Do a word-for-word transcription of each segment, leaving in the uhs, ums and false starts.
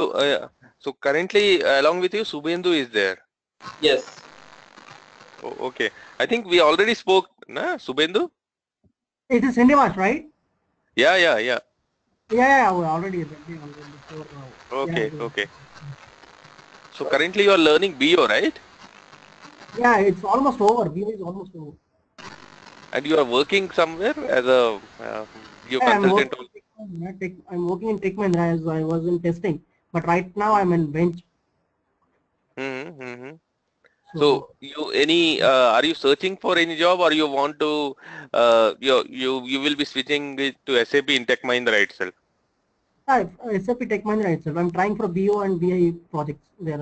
So, uh, so currently, along with you, Subhendu is there. Yes. Oh, okay. I think we already spoke, na, Subhendu? It is Srinivas, right? Yeah, yeah, yeah. Yeah, we already. Okay, yeah, okay. So currently you are learning B O, right? Yeah, it's almost over. B O is almost over. And you are working somewhere as a uh, your yeah, consultant? I'm working, I'm working in Tech Mahindra as I was in testing, but right now I'm in bench. Mm-hmm, mm-hmm. So you any uh, are you searching for any job, or you want to uh, you you you will be switching to S A P in Tech Mahindra itself? Uh, S A P Tech Mahindra itself. I'm trying for B O and B I projects there.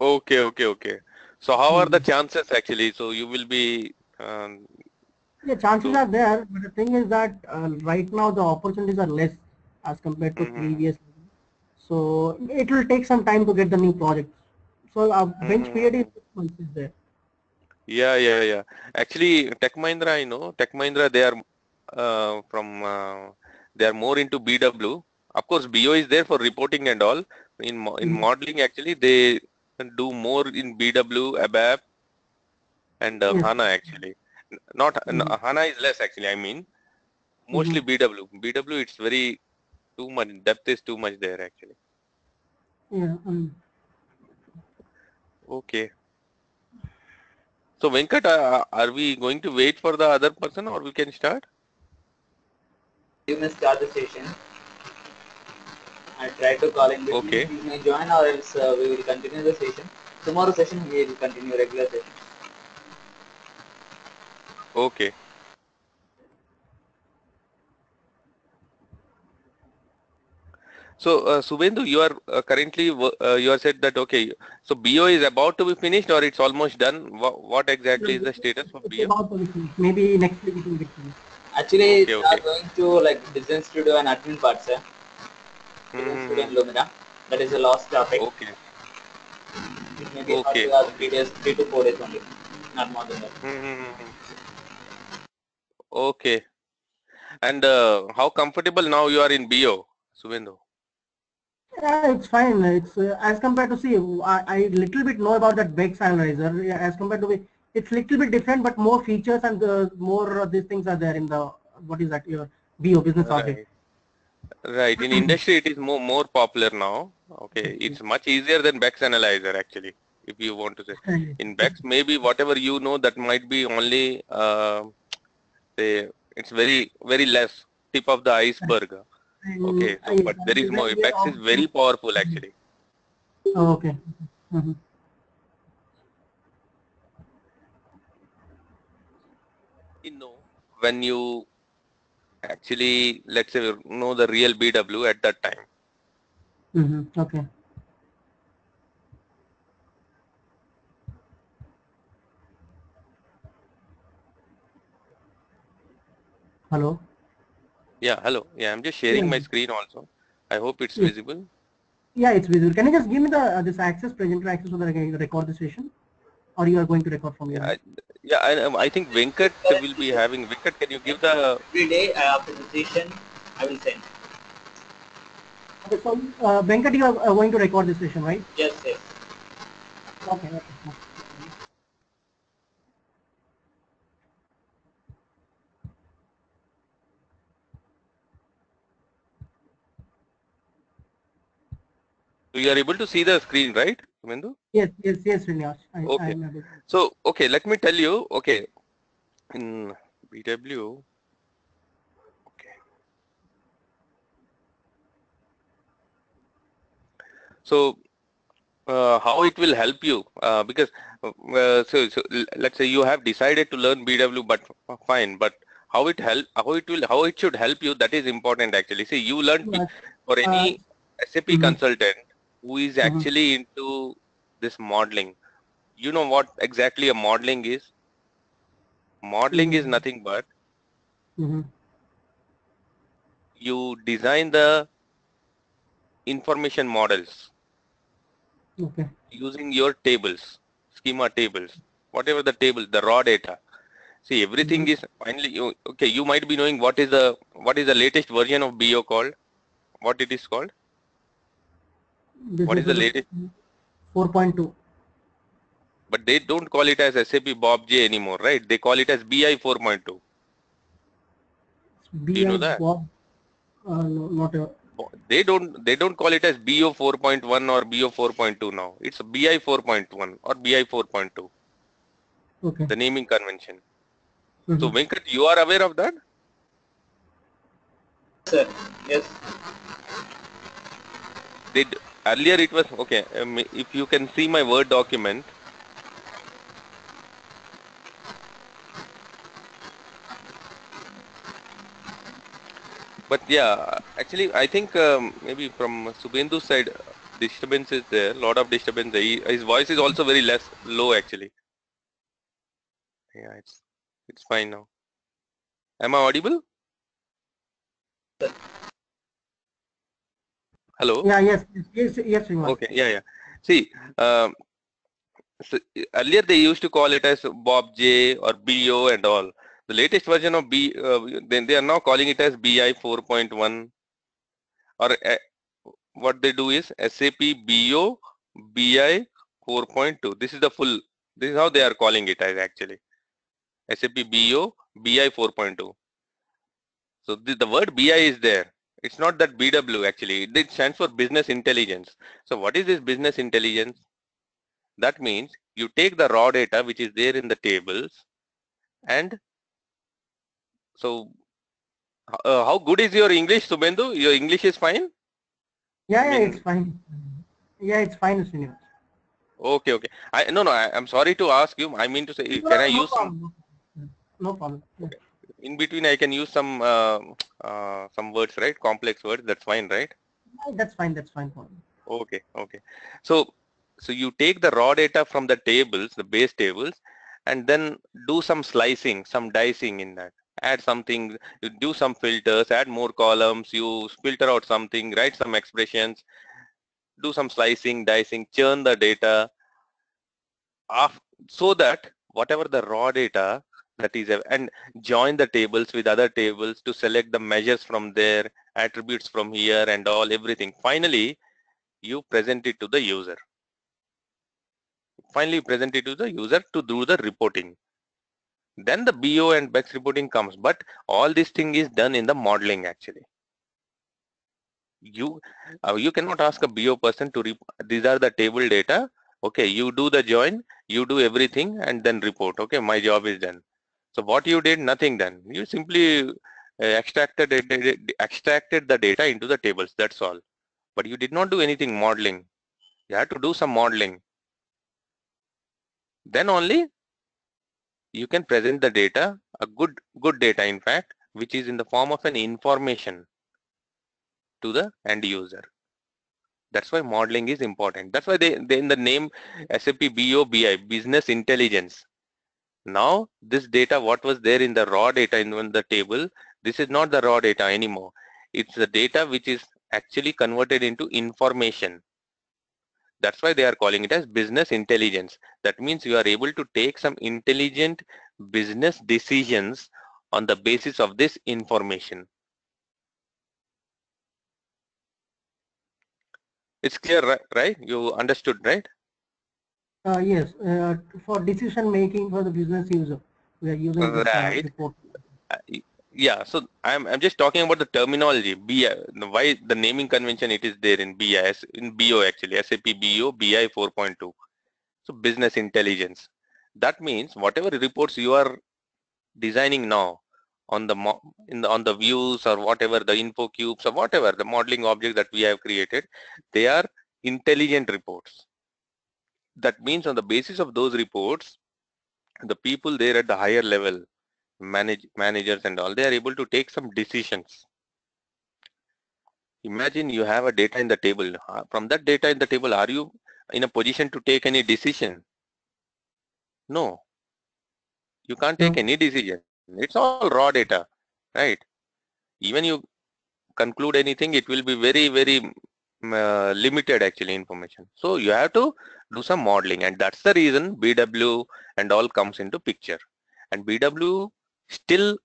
Okay, okay, okay. So how are the chances actually? So you will be. Um, yeah, chances so are there, but the thing is that uh, right now the opportunities are less as compared to mm-hmm. previous. So it will take some time to get the new project. So our bench mm-hmm. period is six months is there. Yeah, yeah, yeah. Actually, Tech Mahindra, you know, Tech Mahindra, they are uh, from uh, they are more into B W. Of course, B O is there for reporting and all. In in mm-hmm. modeling, actually, they do more in B W, A B A P, and uh, yes. HANA actually. Not mm-hmm. no, HANA is less actually. I mean, mostly mm-hmm. B W. B W, it's very too much depth is too much there actually. Yeah. Um. Okay. So Venkat, uh, are we going to wait for the other person, or we can start? You may start the session. I try to call in. Okay. You may join, or else uh, we will continue the session. Tomorrow session we will continue regular session. Okay. So uh, Subhendu, you are uh, currently uh, you are said that okay. So B O is about to be finished, or it's almost done. What, what exactly is the status of B O? About to be finished. Maybe next week it will be finished. Actually, okay, okay. we are going to like design studio and admin parts, sir. Design mm. studio and Lumina. That is the last topic. Okay. It may be okay. Or three days, three to four days only, not more than that. Mm-hmm. Okay. And uh, how comfortable now you are in B O, Subhendu? Yeah, it's fine. It's uh, as compared to see, I, I little bit know about that BEx analyzer. Yeah, as compared to it's little bit different, but more features and the, more uh, these things are there in the what is that your B O business logic. Right. right. In industry, it is more more popular now. Okay, it's much easier than BEx analyzer actually. If you want to say in BEx, maybe whatever you know that might be only uh, say it's very very less tip of the iceberg. Okay, so, but there is more. BEx is very powerful actually. Oh, okay. Mm-hmm. You know, when you actually, let's say, know the real B W at that time. Mm-hmm. Okay. Hello. Yeah, hello. Yeah, I'm just sharing yeah. my screen also. I hope it's yeah. visible. Yeah, it's visible. Can you just give me the uh, this access, presenter access, so that I can record the session? Or you are going to record from here? Yeah, I, yeah, I, I think Venkat will be having. Venkat, can you give the... Every day after the session, I will send. Okay, so uh, Venkat, you are uh, going to record the session, right? Yes, yes. Okay, okay. So you are able to see the screen, right, Subhendu? Yes, yes, yes, Srinivas. I, okay. I am able to. So, okay, let me tell you. Okay, in B W. Okay. So, uh, how it will help you? Uh, because uh, so, so, let's say you have decided to learn B W, but fine. But how it help? How it will? How it should help you? That is important, actually. See, you learned yes. for any uh, S A P mm-hmm. consultant who is actually mm-hmm. into this modeling. You know what exactly a modeling is? Modeling mm-hmm. is nothing but mm-hmm. you design the information models okay. using your tables, schema tables, whatever the table, the raw data. See, everything mm-hmm. is finally, you, okay, you might be knowing what is the, what is the latest version of B O called, what it is called. What is the latest? four point two. But they don't call it as SAP Bob J anymore, right? They call it as B I four point two. Do you know that? Bob, uh, no, not ever. They don't. They don't call it as B O four point one or B O four point two now. It's B I four point one or B I four point two. Okay. The naming convention. Mm-hmm. So Venkat, you are aware of that? Sir, yes. They earlier it was okay. Um, if you can see my Word document. But yeah, actually, I think um, maybe from Subhendu's side, disturbance is there. Lot of disturbance. He, his voice is also very less low, actually. Yeah, it's it's fine now. Am I audible? Hello. Yeah. Yes. Yes. Yes. We okay. Yeah. Yeah. See, um, so earlier they used to call it as Bob J or B O and all. The latest version of B, uh, then they are now calling it as B I four point one, or uh, what they do is SAP B O B I four point two. This is the full. This is how they are calling it as actually SAP B O B I four point two. So the, the word B I is there. It's not that B W actually. It stands for business intelligence. So what is this business intelligence? That means you take the raw data which is there in the tables, and so, uh, how good is your English, Subhendu? Your English is fine? Yeah, yeah, I mean, it's fine. Yeah, it's fine, Srinivas. Okay, okay. I no, no. I, I'm sorry to ask you. I mean to say, no, can I no use problem. some? No problem. Okay. In between, I can use some uh, uh, some words, right? Complex words. That's fine, right? No, that's fine. That's fine for me. Okay, okay. So, so you take the raw data from the tables, the base tables, and then do some slicing, some dicing in that. Add something, you do some filters, add more columns, you filter out something, write some expressions, do some slicing, dicing, churn the data, so that whatever the raw data that is, and join the tables with other tables to select the measures from there, attributes from here and all, everything. Finally, you present it to the user. Finally, you present it to the user to do the reporting. Then the B O and BEx reporting comes, but all this thing is done in the modeling actually. You uh, you cannot ask a B O person to rep these are the table data. Okay, you do the join, you do everything, and then report. Okay, my job is done. So what you did, nothing done. You simply uh, extracted it, extracted the data into the tables. That's all. But you did not do anything modeling. You had to do some modeling. Then only. You can present the data, a good good data in fact, which is in the form of an information to the end user. That's why modeling is important. That's why they, they in the name SAP B O B I, business intelligence. Now this data, what was there in the raw data in the table, this is not the raw data anymore. It's the data which is actually converted into information. That's why they are calling it as business intelligence. That means you are able to take some intelligent business decisions on the basis of this information. It's clear, right? You understood, right? Uh, yes. Uh, for decision making for the business user, we are using this kind of report. Right. Yeah. So I'm I'm just talking about the terminology. B I, why the naming convention it is there in B I, in B O actually, SAP B O B I four point two. So business intelligence. That means whatever reports you are designing now on the in the on the views or whatever the info cubes or whatever the modeling object that we have created, they are intelligent reports. That means on the basis of those reports, the people there at the higher level. Manage managers and all, they are able to take some decisions. Imagine you have a data in the table. From that data in the table, are you in a position to take any decision? No, you can't take any decision. It's all raw data, right? Even you conclude anything, it will be very very uh, limited actually information. So you have to do some modeling, and that's the reason B W and all comes into picture. And B W still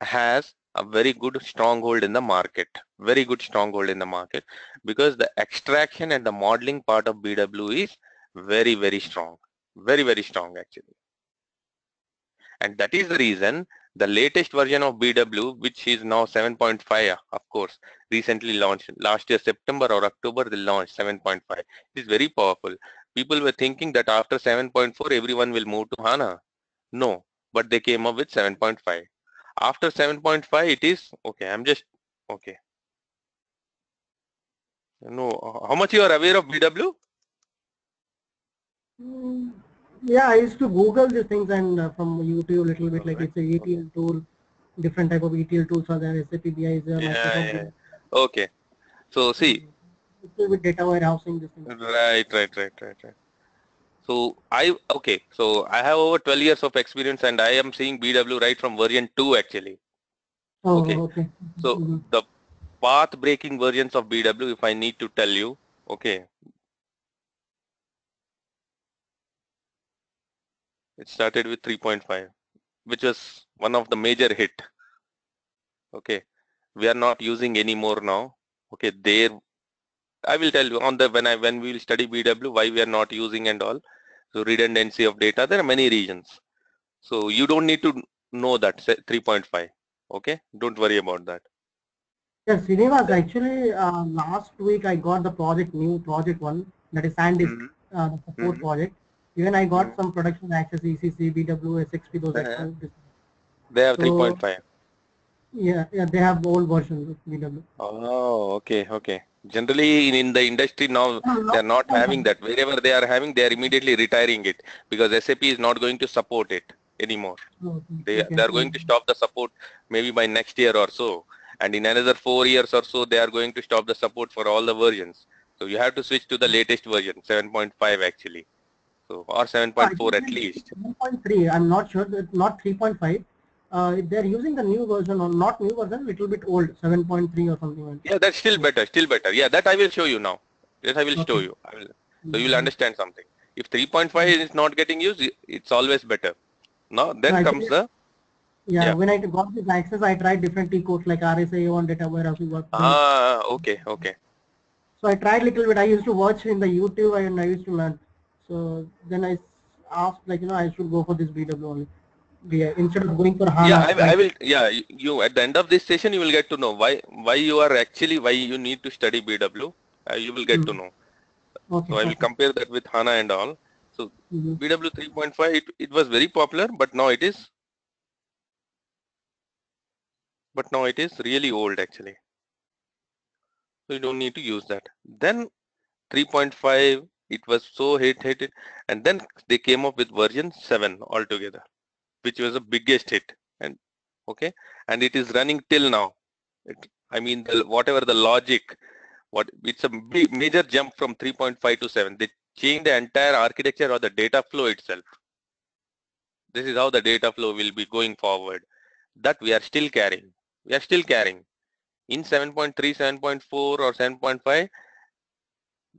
has a very good stronghold in the market, very good stronghold in the market, because the extraction and the modeling part of B W is very, very strong, very, very strong actually. And that is the reason the latest version of B W, which is now seven point five, of course, recently launched, last year September or October they launched seven point five. It is very powerful. People were thinking that after seven point four everyone will move to HANA. No, but they came up with seven point five. After seven point five it is, okay, I'm just, okay. No, how much you are aware of B W? Mm. Yeah, I used to Google these things and uh, from YouTube a little bit, like it's a E T L tool, different type of E T L tools are there, S A P B I is there. Yeah, yeah. Okay, so see. It's with data warehousing. This thing. Right, right, right, right, right. So I, okay, so I have over twelve years of experience and I am seeing B W right from version two actually. Oh, okay. okay. So mm-hmm. the path breaking versions of B W, if I need to tell you, okay. It started with three point five, which was one of the major hit. Okay, we are not using any more now. Okay, there, I will tell you on the when I when we will study B W why we are not using and all. So redundancy of data, there are many reasons. So you don't need to know that three point five. Okay, don't worry about that. Yes, Srinivas, actually uh, last week I got the project new project one, that is Sandisk, mm-hmm. uh, the support mm-hmm. project. Even I got some production access, E C C, B W, S X P, those access. They have three point five. Yeah, yeah, they have old versions of B W. Oh, okay, okay. Generally in, in the industry now, they are not having that. Wherever they are having, they are immediately retiring it because S A P is not going to support it anymore. They, they are going to stop the support maybe by next year or so. And in another four years or so, they are going to stop the support for all the versions. So you have to switch to the latest version, seven point five actually. So, or seven point four at least. seven point three, I'm not sure, that not three point five. Uh, they're using the new version or not new version, little bit old, seven point three or something like that. Yeah, that's still better, still better. Yeah, that I will show you now. Yes, I will okay. show you. I will, so, you'll understand something. If three point five is not getting used, it's always better. Now, then no, comes did, the... Yeah, yeah, when I got this access, I tried different T-codes like R S A on data warehousing work. Ah, okay, okay. So, I tried little bit. I used to watch in the YouTube and I used to learn. So then I asked, like, you know, I should go for this B W only, B I, instead of going for HANA. Yeah, I, I will. Yeah, you at the end of this session you will get to know why why you are actually why you need to study B W. Uh, you will get mm-hmm. to know. Okay. So I will compare that with HANA and all. So mm-hmm. B W three point five it it was very popular, but now it is. But now it is really old actually. So you don't need to use that. Then three point five. It was so hit, hit, hit, and then they came up with version seven altogether, which was the biggest hit, and okay, and it is running till now. It, I mean, the, whatever the logic, what it's a big, major jump from three point five to seven. They changed the entire architecture or the data flow itself. This is how the data flow will be going forward. That we are still carrying. We are still carrying in seven point three, seven point four, or seven point five.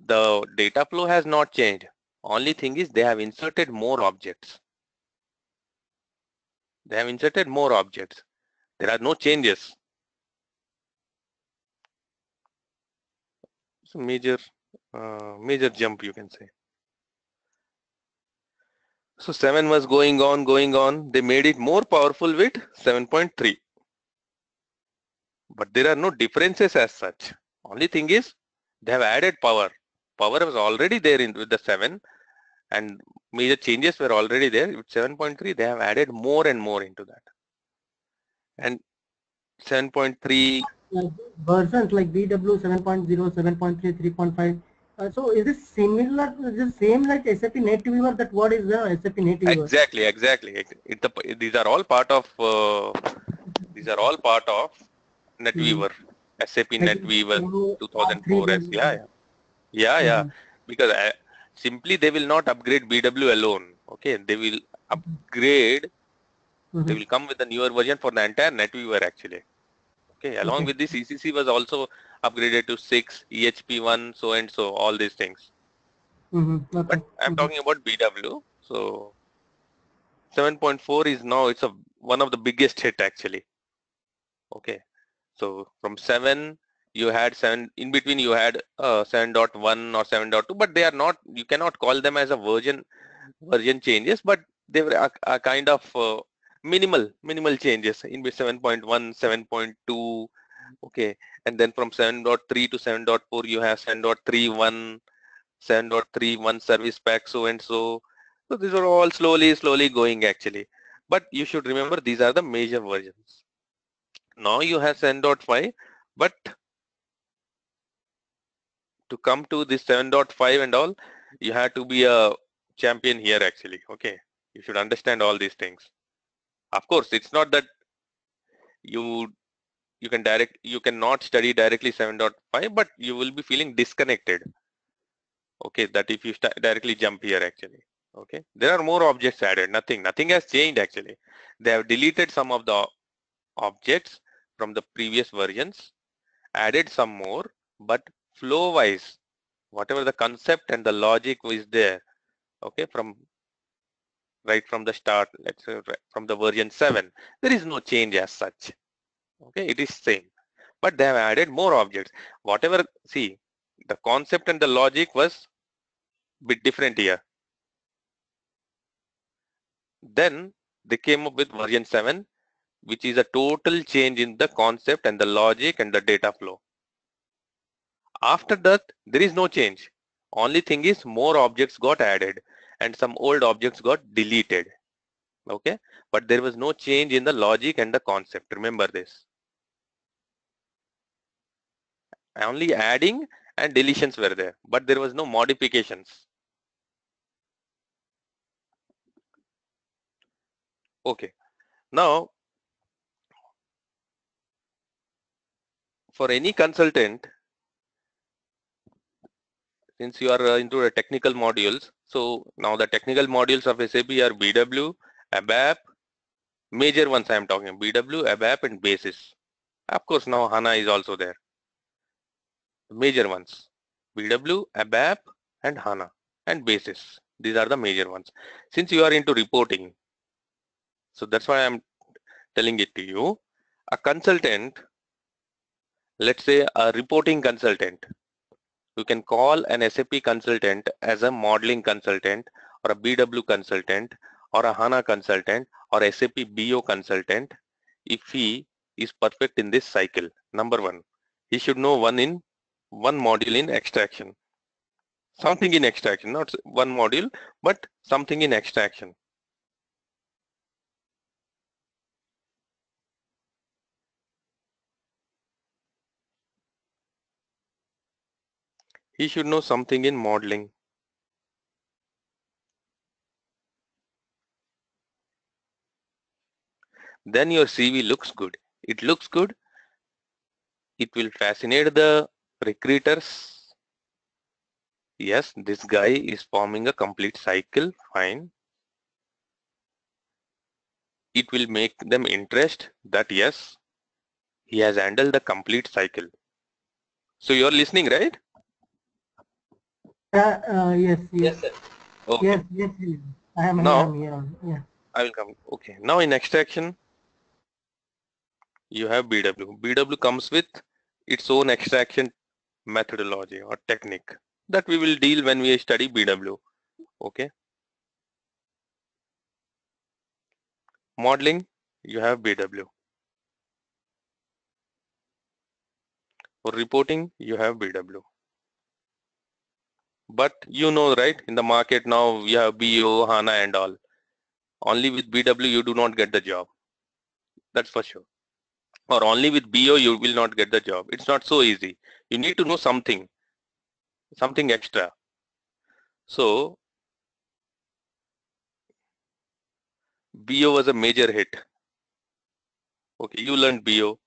The data flow has not changed. Only thing is they have inserted more objects. They have inserted more objects. There are no changes. It's a major, uh, major jump you can say. So seven was going on, going on. They made it more powerful with seven point three. But there are no differences as such. Only thing is they have added power. Power was already there in with the seven and major changes were already there. With seven point three they have added more and more into that. And seven point three versions like B W seven point zero, seven point three, three point five. Uh, so is this similar, is this same like S A P NativeViewer? That word is there, S A P NativeViewer? Exactly, exactly. It, it, these are all part of uh, these are all part of NetWeaver, mm-hmm. S A P NetWeaver two thousand four as yeah. yeah. Yeah, yeah, mm-hmm. because uh, simply they will not upgrade B W alone. Okay, they will upgrade. Mm-hmm. They will come with a newer version for the entire NetWeaver actually. Okay, along okay. with this, E C C was also upgraded to six, E H P one, so and so, all these things. Mm-hmm. okay. But I'm mm-hmm. talking about B W. So seven point four is now it's a one of the biggest hit actually. Okay, so from seven you had seven, in between you had uh, seven point one or seven point two, but they are not, you cannot call them as a version version changes, but they were a, a kind of uh, minimal minimal changes in between seven point one, seven point two. Okay, and then from seven point three to seven point four you have seven point three one, seven point three one service pack, so and so. So these are all slowly slowly going actually, but you should remember these are the major versions. Now you have seven point five, but to come to this seven point five and all, you have to be a champion here actually. Okay, you should understand all these things. Of course, it's not that you you can direct you cannot study directly seven point five, but you will be feeling disconnected. Okay, that if you directly jump here actually. Okay, there are more objects added. Nothing, nothing has changed actually. They have deleted some of the objects from the previous versions, added some more, but flow-wise, whatever the concept and the logic is there. Okay, from right from the start, let's say right from the version seven, there is no change as such. Okay, it is same, but they have added more objects. Whatever, see, the concept and the logic was bit different here. Then they came up with version seven, which is a total change in the concept and the logic and the data flow. After that, there is no change. Only thing is more objects got added and some old objects got deleted. Okay, but there was no change in the logic and the concept. Remember this. Only adding and deletions were there, but there was no modifications. Okay, now for any consultant, since you are into the technical modules, so now the technical modules of S A P are B W, A B A P, major ones I am talking, B W, A B A P and basis. Of course, now HANA is also there. Major ones, B W, A B A P and HANA and basis. These are the major ones. Since you are into reporting, so that's why I am telling it to you. A consultant, let's say a reporting consultant, you can call an S A P consultant as a modeling consultant or a B W consultant or a HANA consultant or S A P B O consultant if he is perfect in this cycle. Number one, he should know one in one module in extraction, something in extraction, not one module, but something in extraction. He should know something in modeling. Then your C V looks good. It looks good. It will fascinate the recruiters. Yes, this guy is forming a complete cycle. Fine. It will make them interested that yes, he has handled the complete cycle. So you are listening, right? Uh, uh, yes, yes, yes, sir. Okay. yes, yes, yes. I am now, here. I'm here. Yeah. I will come. Okay. Now in extraction, you have B W. B W comes with its own extraction methodology or technique that we will deal when we study B W. Okay. Modeling, you have B W. For reporting, you have B W. But you know, right, in the market now you have B O, HANA and all. Only with B W you do not get the job. That's for sure. Or only with B O you will not get the job. It's not so easy. You need to know something, something extra. So B O was a major hit. Okay, you learned B O.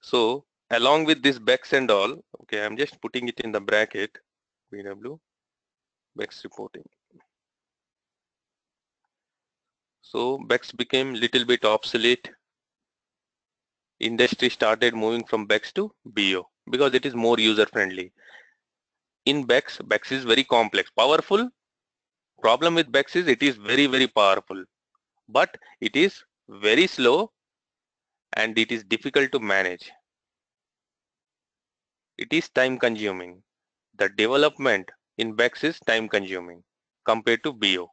So along with this BEx and all, okay, I'm just putting it in the bracket, B W. BEx reporting. So BEx became little bit obsolete. Industry started moving from BEx to B O because it is more user friendly. In BEx, BEx is very complex, powerful. Problem with BEx is it is very very powerful, but it is very slow and it is difficult to manage. It is time consuming. The development in BEx is time consuming compared to B O,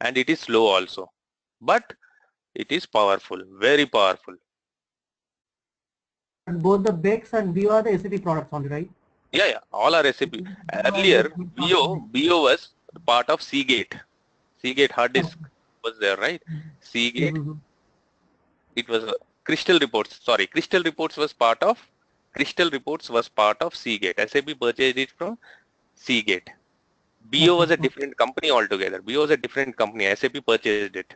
and it is slow also, but it is powerful, very powerful. And both the BEx and B O are the S A P products only, right? Yeah, yeah, all are S A P. Earlier, B O, B O was part of Seagate. Seagate hard disk was there, right? Seagate. Mm-hmm. It was uh, Crystal Reports. Sorry, Crystal Reports was part of Crystal Reports was part of Seagate. S A P purchased it from Seagate. B O was a different company altogether. B O was a different company. S A P purchased it.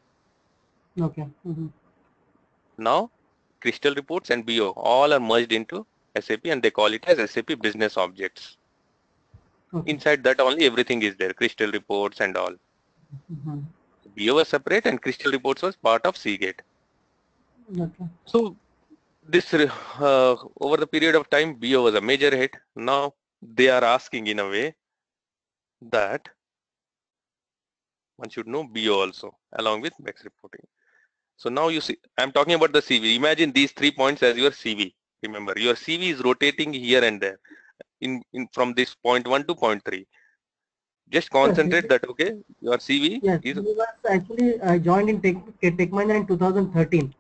Okay. Mm-hmm. Now, Crystal Reports and B O all are merged into S A P, and they call it as S A P Business Objects. Okay. Inside that only everything is there, Crystal Reports and all. Mm-hmm. B O was separate and Crystal Reports was part of Seagate. Okay. So this uh, over the period of time, B O was a major hit. Now they are asking in a way that one should know B O also along with BEx reporting. So now you see, I'm talking about the C V. Imagine these three points as your C V. Remember, your C V is rotating here and there in, in from this point one to point three. Just concentrate yes, that, okay? Your C V yes, is... was actually, I joined in Tech, Tech Mahindra in two thousand thirteen.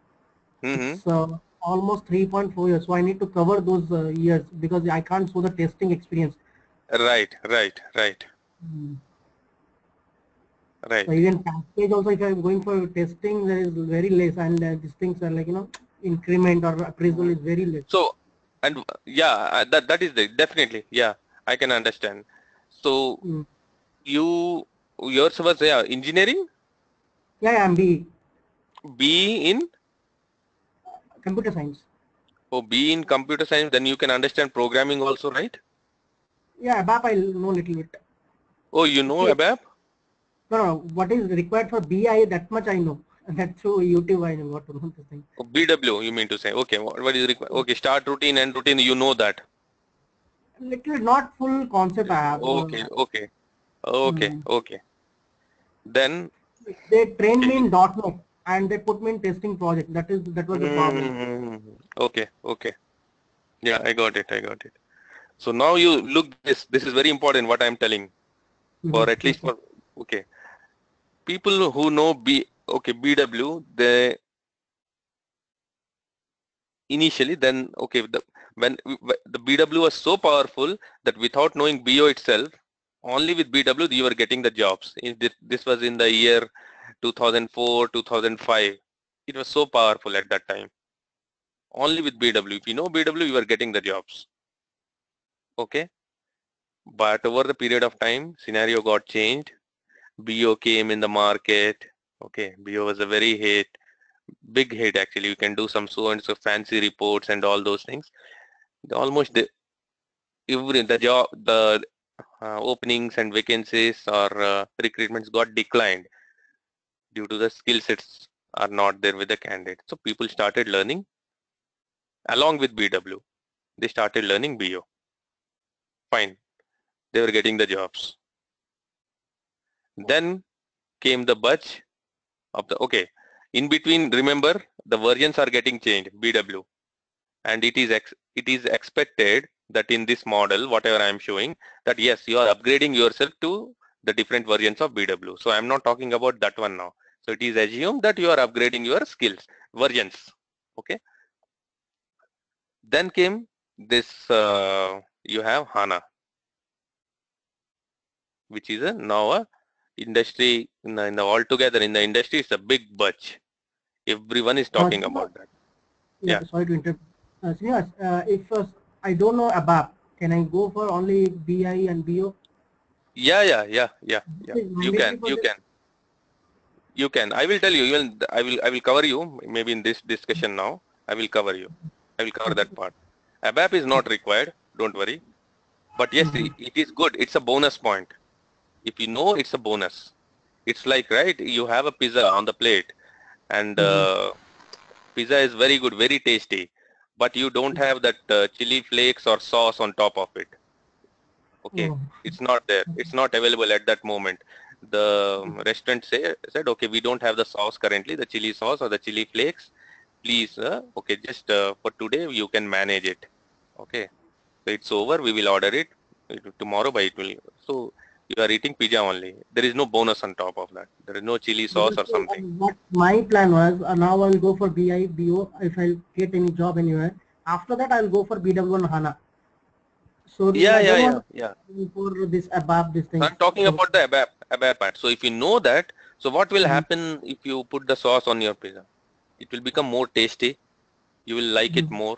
Mm-hmm. So almost three point four years. So I need to cover those uh, years because I can't show the testing experience. Right, right, right. Mm. Right. So even package also, if I'm going for testing, there is very less, and uh, these things are like, you know, increment or appraisal is very less. So, and yeah, that that is the, definitely, yeah, I can understand. So, mm. you yours was yeah, engineering. Yeah, I'm B. B in computer science. Oh, B in computer science. Then you can understand programming also, right? Yeah, ABAP I know little bit. Oh, you know yeah. ABAP? No, no, what is required for B I, that much I know. And that's through YouTube I know what to say. Oh, B W you mean to say. Okay, what, what is required? Okay, start routine, end routine, you know that. Little, not full concept I have. Okay, okay, okay, mm. okay. Then? They trained me in .NET and they put me in testing project. That is, that was the problem. Mm. Okay, okay. Yeah, I got it, I got it. So now you look this, this is very important what I am telling, mm-hmm. or at least for, okay, people who know B, okay, B W, they initially then, okay, the, when the B W was so powerful that without knowing B O itself, only with B W you were getting the jobs. In this, this was in the year two thousand four, two thousand five, it was so powerful at that time. Only with B W, if you know B W, you were getting the jobs. Okay, but over the period of time, scenario got changed. B O came in the market. Okay, B O was a very hit, big hit actually. You can do some so and so fancy reports and all those things. Almost the every the job, the uh, openings and vacancies or uh, recruitments got declined due to the skill sets are not there with the candidate. So people started learning along with B W. They started learning B O. Fine, they were getting the jobs. Then came the budge of the, okay, in between, remember the versions are getting changed, B W, and it is ex, it is expected that in this model, whatever I am showing, that yes, you are upgrading yourself to the different versions of B W. So I am not talking about that one now. So it is assumed that you are upgrading your skills, versions, okay. Then came this, uh, you have HANA, which is a, now a industry, in the, in the altogether in the industry, it's a big budge. Everyone is talking uh, about that. Yeah, yeah. Sorry to interrupt. Uh, Srinivas, uh, if uh, I don't know ABAP, can I go for only B I and B O? Yeah, yeah, yeah, yeah. yeah. You can, you can, you can. I will tell you. You will. I will. I will cover you. Maybe in this discussion now, I will cover you. I will cover that part. ABAP is not required. Don't worry, but yes, mm-hmm. it is good. It's a bonus point. If you know, it's a bonus. It's like, right, you have a pizza on the plate and mm-hmm. uh, pizza is very good, very tasty, but you don't have that uh, chili flakes or sauce on top of it. Okay, oh. It's not there. It's not available at that moment. The restaurant say, said, okay, we don't have the sauce currently, the chili sauce or the chili flakes. please, uh, okay, just uh, for today you can manage it. Okay, so it's over, we will order it tomorrow, but it will, so you are eating pizza only. There is no bonus on top of that. There is no chili sauce or something. What my plan was, uh, now I'll go for B I, B O if I'll get any job anywhere. After that, I'll go for B W and HANA. So yeah, yeah, yeah, yeah. For this ABAP, this thing. I'm talking about the ABAP, ABAP part. So if you know that, so what will happen if you put the sauce on your pizza? It will become more tasty. You will like mm-hmm. it more.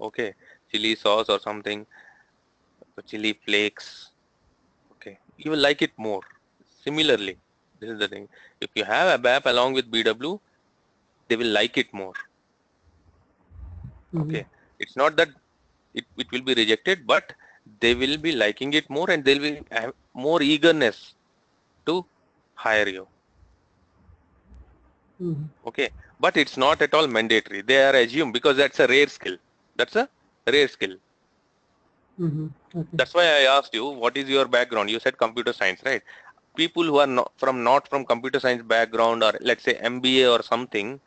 Okay, chili sauce or something, chili flakes. You will like it more. Similarly, this is the thing. If you have ABAP along with B W, they will like it more. Mm-hmm. Okay. It's not that it, it will be rejected, but they will be liking it more and they will have more eagerness to hire you. Mm-hmm. Okay. But it's not at all mandatory. They are assumed because that's a rare skill. That's a rare skill. Mm-hmm. Okay. That's why I asked you, what is your background? You said computer science, right? People who are not from not from computer science background or let's say M B A or something,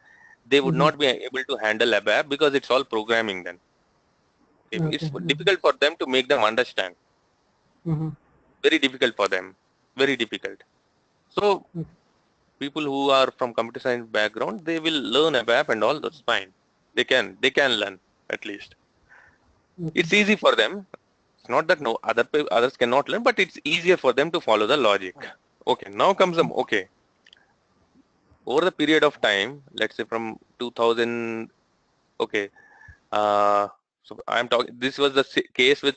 they would mm-hmm. not be able to handle ABAP because it's all programming then. Okay. Okay. It's mm-hmm. difficult for them to make them understand. Mm-hmm. Very difficult for them. Very difficult. So mm-hmm. people who are from computer science background, they will learn ABAP and all, that's fine. They can, they can learn at least. It's easy for them. It's not that no other others cannot learn, but it's easier for them to follow the logic. Okay, now comes the okay. Over the period of time, let's say from two thousand, okay, uh, so I'm talking. This was the case with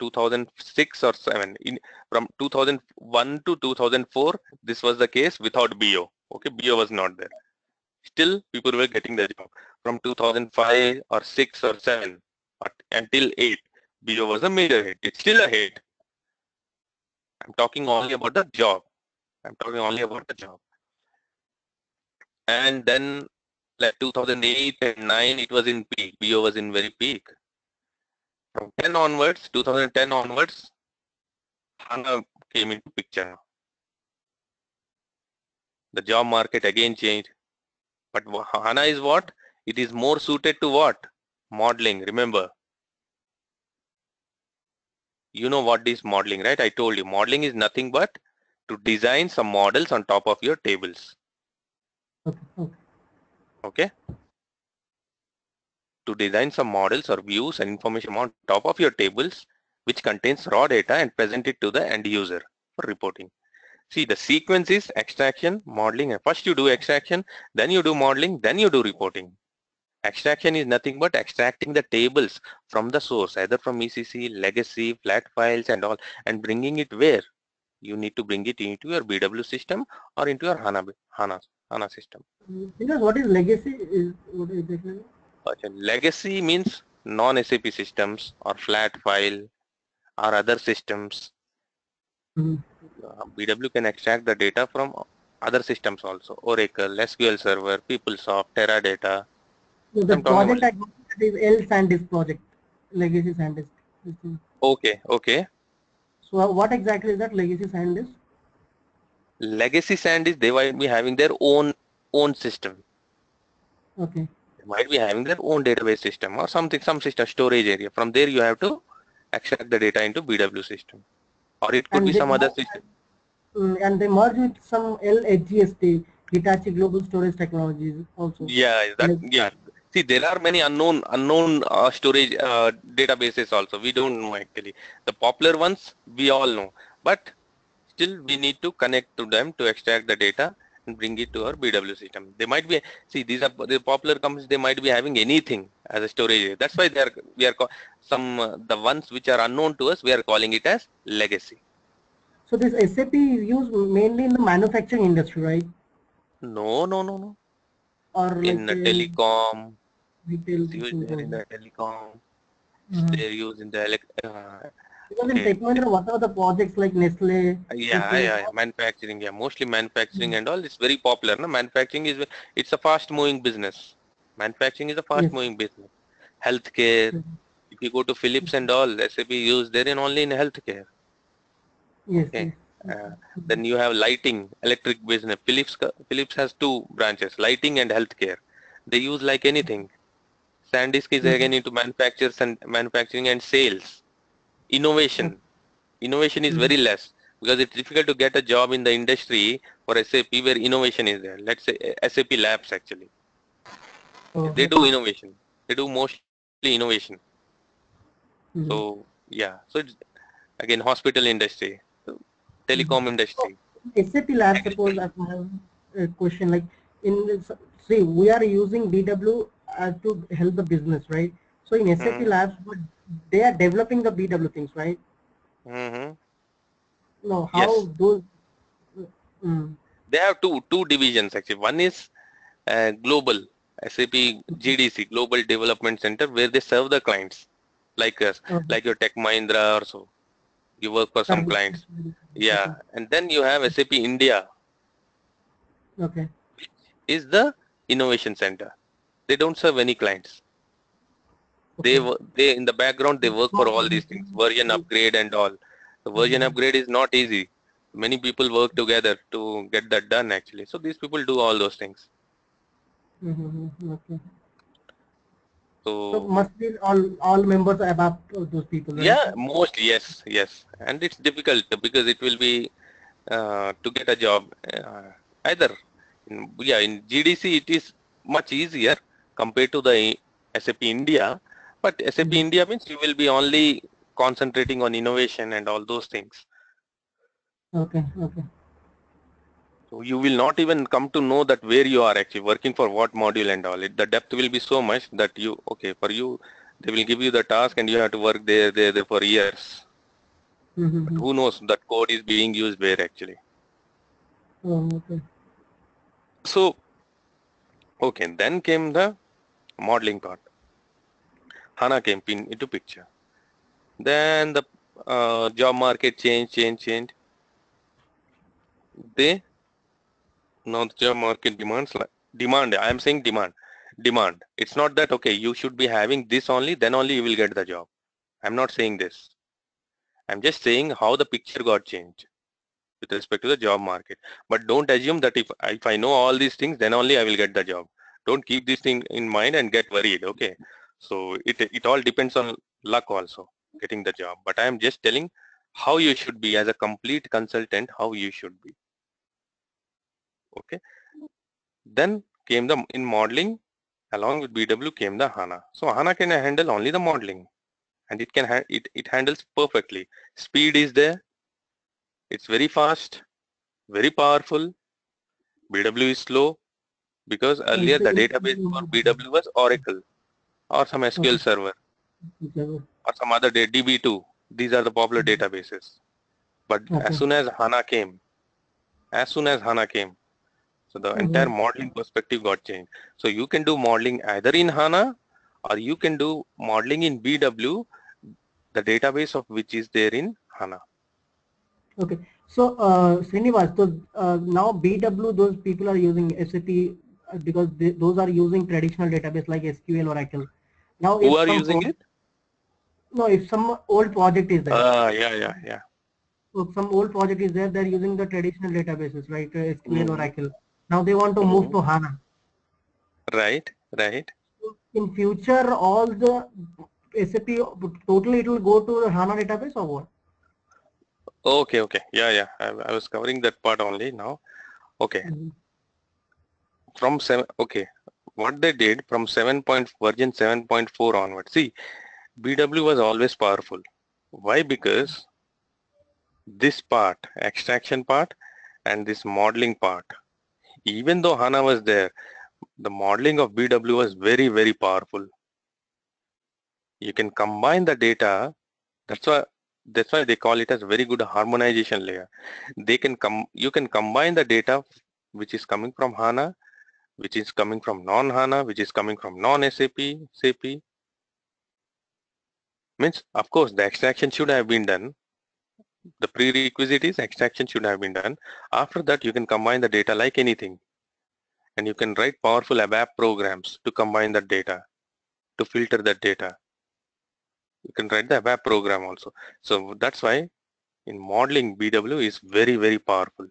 two thousand six or seven. In from two thousand one to two thousand four, this was the case without B O. Okay, B O was not there. Still, people were getting the job from two thousand five or six or seven. Until eight, B O was a major hit. It's still a hit. I'm talking only about the job. I'm talking only about the job. And then like two thousand eight and nine, it was in peak. B O was in very peak. From ten onwards, two thousand ten onwards, HANA came into picture. The job market again changed. But HANA is what? It is more suited to what? Modeling. Remember, you know what is modeling, right? I told you modeling is nothing but to design some models on top of your tables. Okay. Okay. To design some models or views and information on top of your tables, which contains raw data and present it to the end user for reporting. See, the sequence is extraction, modeling. First you do extraction, then you do modeling, then you do reporting. Extraction is nothing but extracting the tables from the source, either from E C C, legacy, flat files and all, and bringing it where? You need to bring it into your B W system or into your HANA, HANA, HANA system. Because what is legacy? Is what is it? Okay. Legacy means non-S A P systems or flat file or other systems. Mm-hmm. uh, B W can extract the data from other systems also. Oracle, S Q L Server, PeopleSoft, Teradata. So the project I got is L Sandisk project, legacy Sandisk. Okay, okay. So what exactly is that legacy Sandisk? Legacy Sandisk, they might be having their own own system. Okay. They might be having their own database system or something, some system storage area. From there you have to extract the data into B W system, or it could and be some other system. And they merge with some L H G S T, Hitachi Global Storage Technologies also. Yeah, that, yeah. See, there are many unknown unknown uh, storage uh, databases also. We don't know actually. The popular ones we all know, but still we need to connect to them to extract the data and bring it to our B W system. They might be, see, these are the popular companies. They might be having anything as a storage. That's why they are we are some uh, the ones which are unknown to us. We are calling it as legacy. So this S A P is used mainly in the manufacturing industry, right? No, no, no, no. Or in like the telecom. Retail there in the telecom, uh-huh. They use in the elect. Uh, because in Tech Mahindra, what are the projects like Nestle? Yeah, Nestle, yeah, manufacturing. Yeah, mostly manufacturing mm-hmm. and all. It's very popular. No, manufacturing is it's a fast-moving business. Manufacturing is a fast-moving yes. business. Healthcare. Mm-hmm. If you go to Philips and all, S A P used therein only in healthcare. Yes. Okay. Uh, then you have lighting, electric business. Philips Philips has two branches, lighting and healthcare. they use like anything. Sandisk is again into manufacturers and manufacturing and sales. Innovation. Innovation is very less because it's difficult to get a job in the industry for S A P where innovation is there. Let's say S A P Labs actually. Okay. They do innovation. They do mostly innovation. Mm-hmm. So yeah. So it's, again, hospital industry, telecom industry. So, S A P Labs. Agri suppose I have a question like in this, see we are using B W uh, to help the business, right? So in S A P mm-hmm. Labs, they are developing the B W things, right? Mm-hmm. No, how yes. those? Mm. They have two two divisions actually. One is uh, global. S A P G D C, Global Development Center, where they serve the clients like us, okay. like your Tech Mahindra or so. You work for some clients. Yeah. Okay. And then you have S A P India, okay. which is the Innovation Center. They don't serve any clients. Okay. They, they in the background, they work for all these things, version upgrade and all. The version upgrade is not easy. Many people work together to get that done actually. So these people do all those things. Mm-hmm. Okay. So, so must be all all members of ABAP those people. Right? Yeah, most yes, yes, and it's difficult because it will be uh, to get a job uh, either. In, yeah, in G D C it is much easier compared to the S A P India, but S A P mm-hmm. India means you will be only concentrating on innovation and all those things. Okay. Okay. So you will not even come to know that where you are actually working for what module and all. It, the depth will be so much that you, okay, for you, they will give you the task and you have to work there, there, there for years. Mm-hmm. But who knows that code is being used where actually. Oh, okay. So, okay, then came the modeling part. HANA came in, into picture. Then the uh, job market changed, changed, changed. They... Now the job market demands like demand. I am saying demand, demand. It's not that okay. You should be having this only, then only you will get the job. I'm not saying this. I'm just saying how the picture got changed with respect to the job market. But don't assume that if if I know all these things, then only I will get the job. Don't keep this thing in mind and get worried. Okay. So it it all depends on luck also getting the job. But I am just telling how you should be as a complete consultant. How you should be. Okay, then came the in modeling along with B W came the HANA. So HANA can handle only the modeling and it can ha it, it handles perfectly. Speed is there. It's very fast, very powerful. B W is slow because earlier the database for B W was Oracle or some S Q L Server or some other D B two. These are the popular databases. But okay. as soon as HANA came, as soon as HANA came, so the entire modeling perspective got changed. So you can do modeling either in HANA or you can do modeling in B W, the database of which is there in HANA. Okay. So uh, Srinivas, so uh, now B W, those people are using S A P because they, those are using traditional database like S Q L or Oracle. Now, who are using old, it? No, if some old project is there. Ah, uh, yeah, yeah, yeah. So some old project is there, they're using the traditional databases, right? S Q L, mm-hmm. Oracle. Now they want to move mm-hmm. to HANA. Right, right. So in future, all the S A P, totally it will go to the HANA database or what? Okay, okay. Yeah, yeah. I, I was covering that part only now. Okay. Mm-hmm. From seven, okay. What they did from seven point version seven point four onward. See, B W was always powerful. Why? Because this part, extraction part and this modeling part, even though HANA was there, the modeling of B W was very, very powerful. You can combine the data. That's why, that's why they call it as very good harmonization layer. They can come, you can combine the data which is coming from HANA, which is coming from non-HANA, which is coming from non-S A P, S A P. Means, of course, the extraction should have been done. The prerequisite is extraction should have been done. After that, you can combine the data like anything. And you can write powerful ABAP programs to combine that data, to filter that data. You can write the ABAP program also. So that's why in modeling, B W is very, very powerful.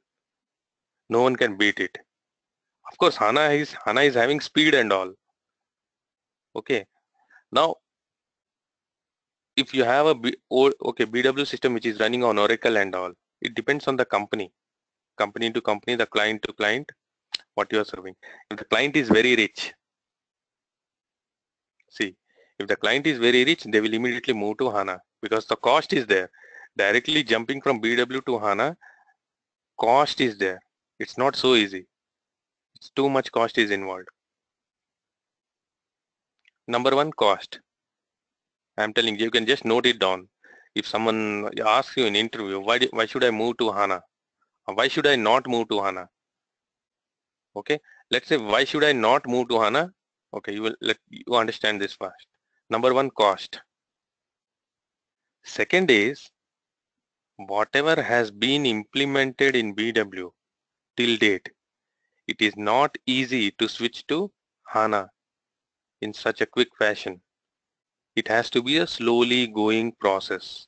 No one can beat it. Of course, HANA is, HANA is having speed and all. Okay, now if you have a B, okay B W system which is running on Oracle and all, it depends on the company, company to company, the client to client, what you are serving. If the client is very rich, see, if the client is very rich, they will immediately move to HANA because the cost is there. Directly jumping from B W to HANA, cost is there. It's not so easy. It's too much cost is involved. Number one, cost. I'm telling you, you can just note it down. If someone asks you in interview, why do, why should I move to HANA? Or why should I not move to HANA? Okay, let's say why should I not move to HANA? Okay, you will let you understand this first. Number one, cost. Second is, whatever has been implemented in B W till date, it is not easy to switch to HANA in such a quick fashion. It has to be a slowly going process.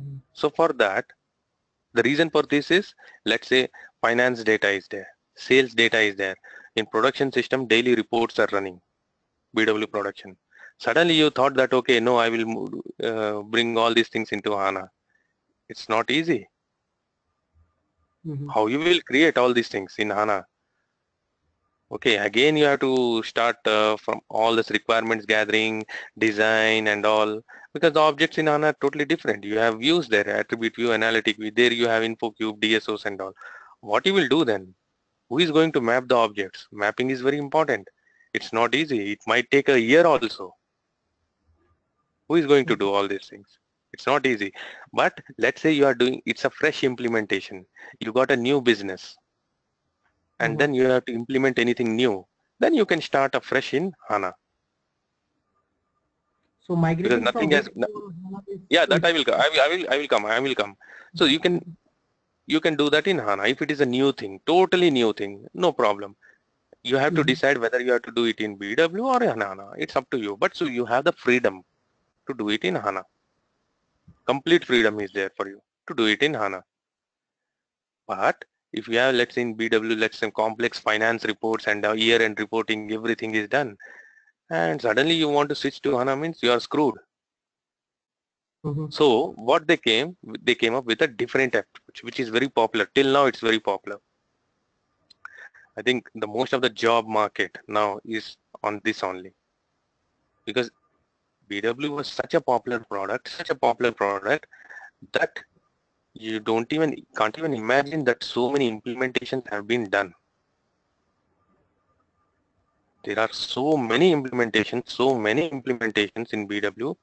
Mm. So for that, the reason for this is, let's say finance data is there, sales data is there, in production system daily reports are running, B W production. Suddenly you thought that, okay, no, I will move, uh, bring all these things into HANA. It's not easy. Mm-hmm. How you will create all these things in HANA? Okay, again you have to start uh, from all this requirements gathering, design and all, because the objects in HANA are totally different. You have views there, attribute view, analytic view, there you have info cube, D S Os and all. What you will do then? Who is going to map the objects? Mapping is very important. It's not easy. It might take a year also. Who is going to do all these things? It's not easy. But let's say you are doing, it's a fresh implementation. You got a new business. And then you have to implement anything new, then you can start afresh in HANA. So migrating nothing from has, to HANA is yeah, that I will, I will, I will, I will come, I will come. So you can, you can do that in HANA. If it is a new thing, totally new thing, no problem. You have mm-hmm. to decide whether you have to do it in B W or in HANA. It's up to you. But so you have the freedom to do it in HANA. Complete freedom is there for you to do it in HANA. But if you have, let's say in B W, let's say complex finance reports and year-end reporting, everything is done, and suddenly you want to switch to HANA, means you are screwed. Mm-hmm. So what they came, they came up with a different approach, which is very popular. Till now, it's very popular. I think the most of the job market now is on this only, because B W was such a popular product, such a popular product that you don't even can't even imagine that so many implementations have been done. There are so many implementations, so many implementations in B W,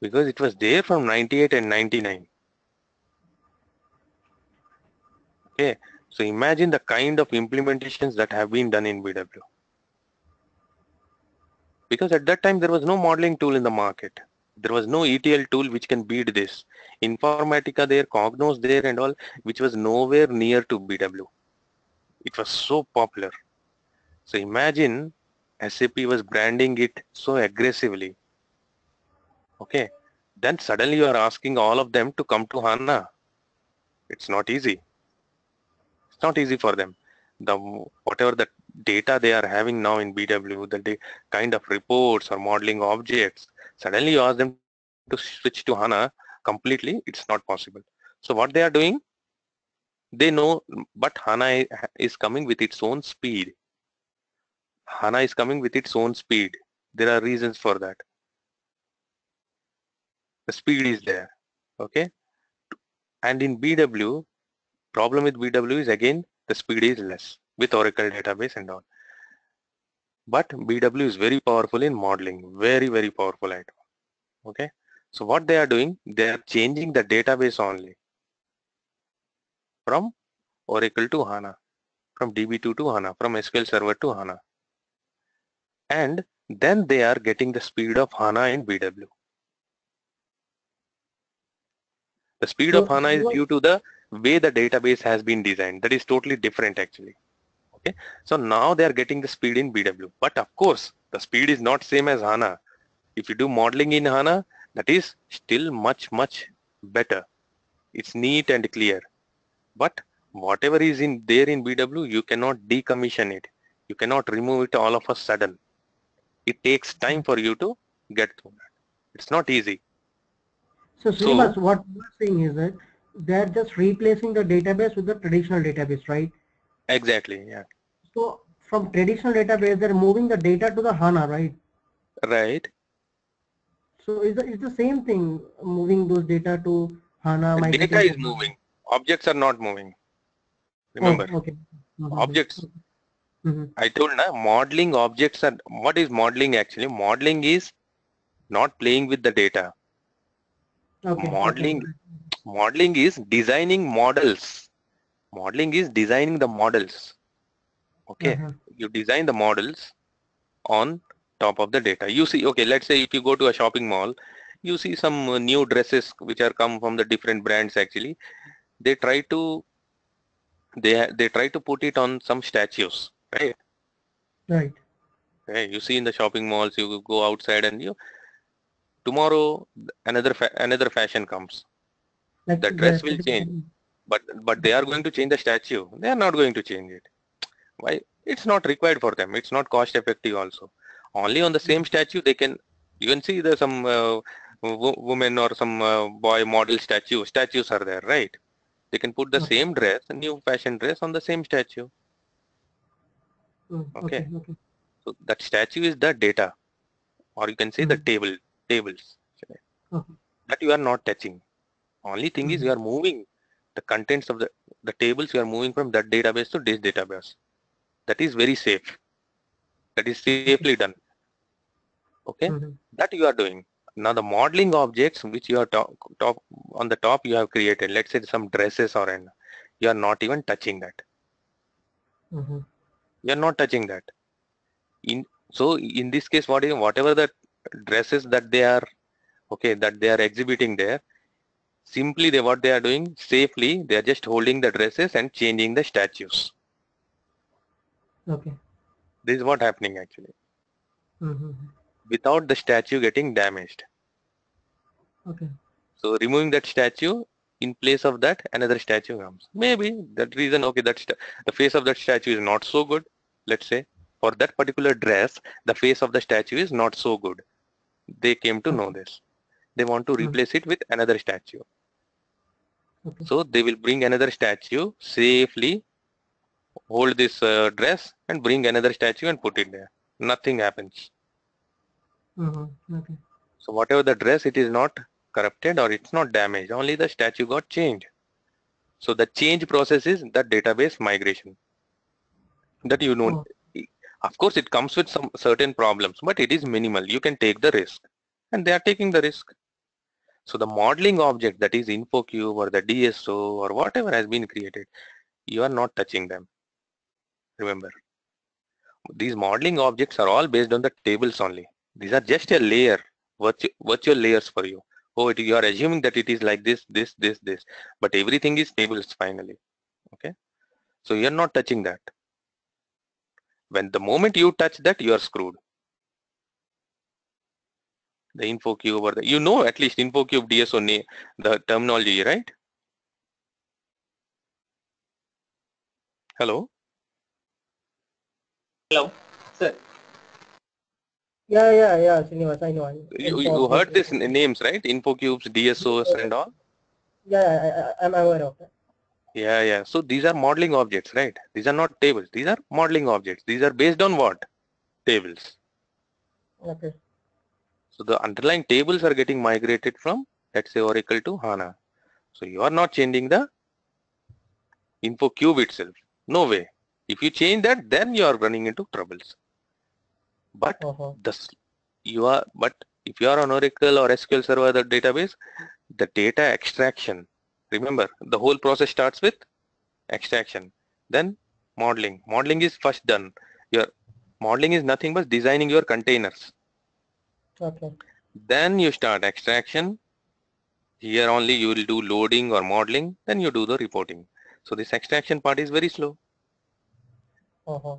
because it was there from ninety-eight and ninety-nine. Okay, so imagine the kind of implementations that have been done in B W. Because at that time there was no modeling tool in the market. There was no E T L tool which can beat this. Informatica there, Cognos there and all, which was nowhere near to B W. It was so popular. So imagine S A P was branding it so aggressively. Okay, then suddenly you are asking all of them to come to HANA. It's not easy. It's not easy for them. The whatever the data they are having now in B W, the kind of reports or modeling objects, suddenly you ask them to switch to HANA completely, it's not possible. So what they are doing, they know, but HANA is coming with its own speed. HANA is coming with its own speed. There are reasons for that. The speed is there, okay? And in B W, problem with B W is again, the speed is less with Oracle database and all. But B W is very powerful in modeling, very, very powerful item, okay? So what they are doing, they are changing the database only from Oracle to HANA, from D B two to HANA, from S Q L Server to HANA. And then they are getting the speed of HANA in B W. The speed so, of HANA is due to the way the database has been designed. That is totally different actually. Okay. So now they are getting the speed in B W. But of course, the speed is not same as HANA. If you do modeling in HANA, that is still much, much better. It's neat and clear. But whatever is in there in B W, you cannot decommission it. You cannot remove it all of a sudden. it takes time for you to get through that. It's not easy. So, Srinivas, so, what you are saying is that they're just replacing the database with the traditional database, right? Exactly, yeah. So, from traditional database, they're moving the data to the HANA, right? Right. So, is the, is the same thing, moving those data to HANA? The data is moving. Objects are not moving. Remember, oh, okay. Mm-hmm. Objects. Mm-hmm. I told na, modeling objects are, what is modeling actually? Modeling is not playing with the data. Okay. Modeling, okay. modeling is designing models. Modeling is designing the models. Okay, mm-hmm. You design the models on top of the data. You see, okay, let's say if you go to a shopping mall, you see some new dresses which are come from the different brands actually. They try to They they try to put it on some statues, right? Right. Right. You see in the shopping malls, you go outside, and you tomorrow another fa another fashion comes. Like the dress will change, but but they are going to change the statue. They are not going to change it. Why? It's not required for them. It's not cost effective. Also, only on the same statue they can. You can see there's some uh, woman or some uh, boy model statue. Statues are there, right? They can put the okay. same dress, new fashion dress, on the same statue. Mm, okay. okay. Okay. So that statue is the data, or you can say mm. the table, tables. Okay. That you are not touching. Only thing mm. is you are moving the contents of the the tables. You are moving from that database to this database. That is very safe. That is safely done. Okay. Mm-hmm. That you are doing. Now the modeling objects which you are top, top on the top you have created, let's say some dresses or an, you are not even touching that. Mm-hmm. You are not touching that. In so in this case, what is whatever the dresses that they are, okay, that they are exhibiting there, simply they what they are doing safely, they are just holding the dresses and changing the statues. Okay. This is what happening actually. Mm-hmm. Without the statue getting damaged. Okay. So removing that statue, in place of that another statue comes. Maybe that reason, okay, that the face of that statue is not so good. Let's say for that particular dress, the face of the statue is not so good. They came to know this. They want to replace okay. it with another statue. Okay. So they will bring another statue safely, hold this uh, dress and bring another statue and put it there. Nothing happens. Mm-hmm. Okay. So whatever the dress, it is not corrupted or it's not damaged. Only the statue got changed. So the change process is the database migration. That you know, oh. of course, it comes with some certain problems, but it is minimal. You can take the risk, and they are taking the risk. So the modeling object, that is InfoCube or the D S O or whatever has been created, you are not touching them. Remember, these modeling objects are all based on the tables only. These are just a layer, virtual, virtual layers for you. Oh, it, you are assuming that it is like this, this, this, this, but everything is tables finally. Okay, so you are not touching that. When the moment you touch that, you are screwed. The InfoCube or the, you know, at least InfoCube, D S O, the terminology, right? Hello. Hello, sir. Yeah, yeah, yeah, Srinivas, I know. I know. You, you heard these names, right? InfoCubes, D S Os and all? Yeah, I, I'm aware of that. Yeah, yeah. So these are modeling objects, right? These are not tables. These are modeling objects. These are based on what? Tables. Okay. So the underlying tables are getting migrated from, let's say, Oracle to HANA. So you are not changing the InfoCube itself. No way. If you change that, then you are running into troubles. But uh-huh. this you are but if you are on Oracle or S Q L Server the database, the data extraction, remember the whole process starts with extraction, then modeling. Modeling is first done. Your modeling is nothing but designing your containers. Okay. Then you start extraction. Here only you will do loading or modeling, then you do the reporting. So this extraction part is very slow. Uh-huh.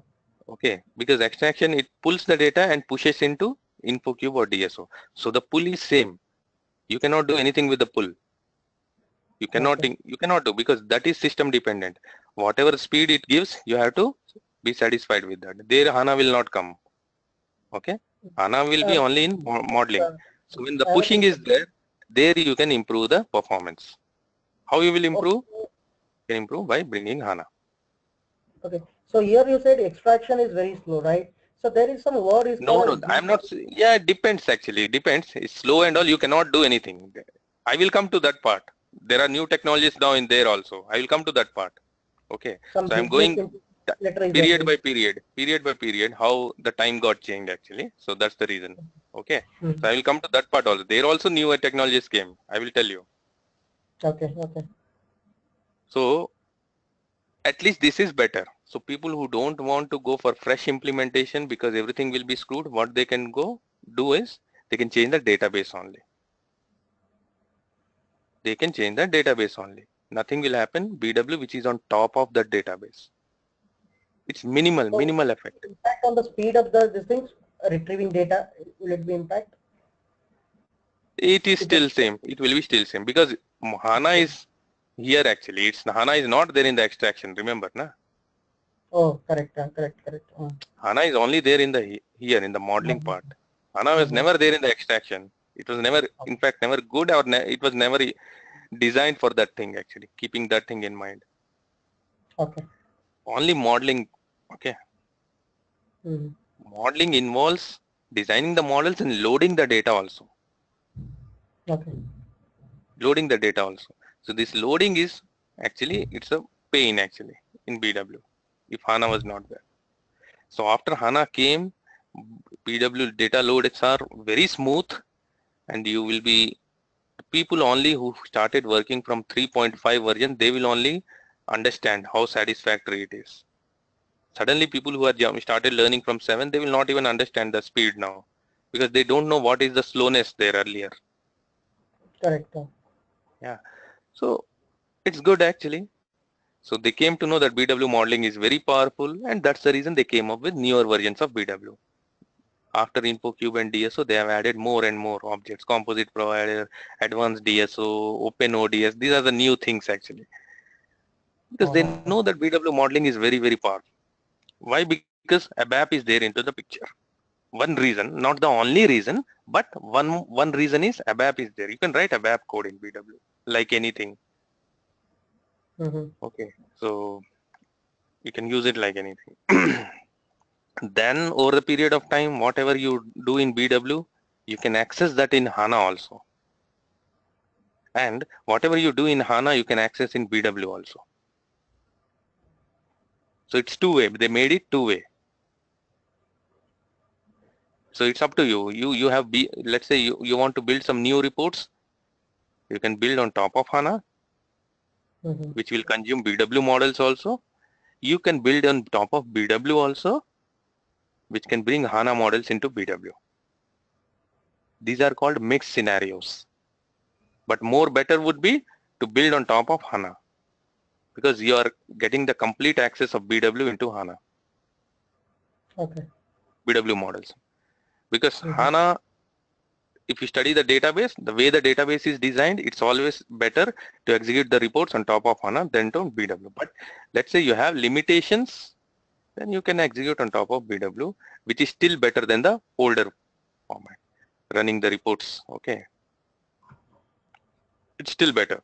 Okay, because extraction, it pulls the data and pushes into InfoCube or D S O. So the pull is same. You cannot do anything with the pull. You cannot okay. you cannot do, because that is system dependent. Whatever speed it gives, you have to be satisfied with that. There HANA will not come. Okay, HANA will be only in modeling. So when the pushing is there, there you can improve the performance. How you will improve? You can improve by bringing HANA. Okay. So here you said extraction is very slow, right? So there is some word is no, no. I am not. Yeah, it depends actually. It depends. It's slow and all. You cannot do anything. I will come to that part. There are new technologies now in there also. I will come to that part. Okay. Some so I am going period by period, period by period. How the time got changed actually. So that's the reason. Okay. Mm-hmm. So I will come to that part also. There also newer technologies came. I will tell you. Okay. Okay. So at least this is better. So people who don't want to go for fresh implementation because everything will be screwed, what they can go do is they can change the database only. They can change the database only. Nothing will happen. B W which is on top of that database. It's minimal, so minimal effect. Impact on the speed of the these things retrieving data, will it be impact? It is still same. It will be still same because HANA is here actually. It's HANA is not there in the extraction. Remember, na? Oh, correct, correct, correct. Oh. HANA is only there in the here in the modeling mm-hmm. part. HANA was mm-hmm. never there in the extraction. It was never, in fact, never good or ne it was never designed for that thing actually. Keeping that thing in mind. Okay. Only modeling. Okay. Mm-hmm. Modeling involves designing the models and loading the data also. Okay. Loading the data also. So this loading is actually it's a pain actually in B W. If HANA was not there, so after HANA came, B W data loads are very smooth, and you will be people only who started working from three point five version. They will only understand how satisfactory it is. Suddenly, people who are started learning from seven, they will not even understand the speed now, because they don't know what is the slowness there earlier. Correct. Yeah. So it's good actually. So they came to know that B W modeling is very powerful, and that's the reason they came up with newer versions of B W. After InfoCube and D S O, they have added more and more objects, composite provider, advanced D S O, open O D S. These are the new things actually. Because oh. they know that B W modeling is very, very powerful. Why? Because ABAP is there into the picture. One reason, not the only reason, but one, one reason is ABAP is there. You can write ABAP code in B W, like anything. Mm-hmm. Okay, so you can use it like anything. Then over the period of time, whatever you do in B W, you can access that in HANA also. And whatever you do in HANA, you can access in B W also. So it's two-way. They made it two-way. So it's up to you. You you have B, let's say you, you want to build some new reports. You can build on top of HANA. Mm-hmm. Which will consume B W models also. You can build on top of B W also, which can bring HANA models into B W. These are called mixed scenarios. But more better would be to build on top of HANA, because you are getting the complete access of B W into HANA. Okay. B W models. Because mm-hmm. HANA, if you study the database, the way the database is designed, it's always better to execute the reports on top of HANA than on B W. But let's say you have limitations, then you can execute on top of B W, which is still better than the older format, running the reports. Okay. It's still better.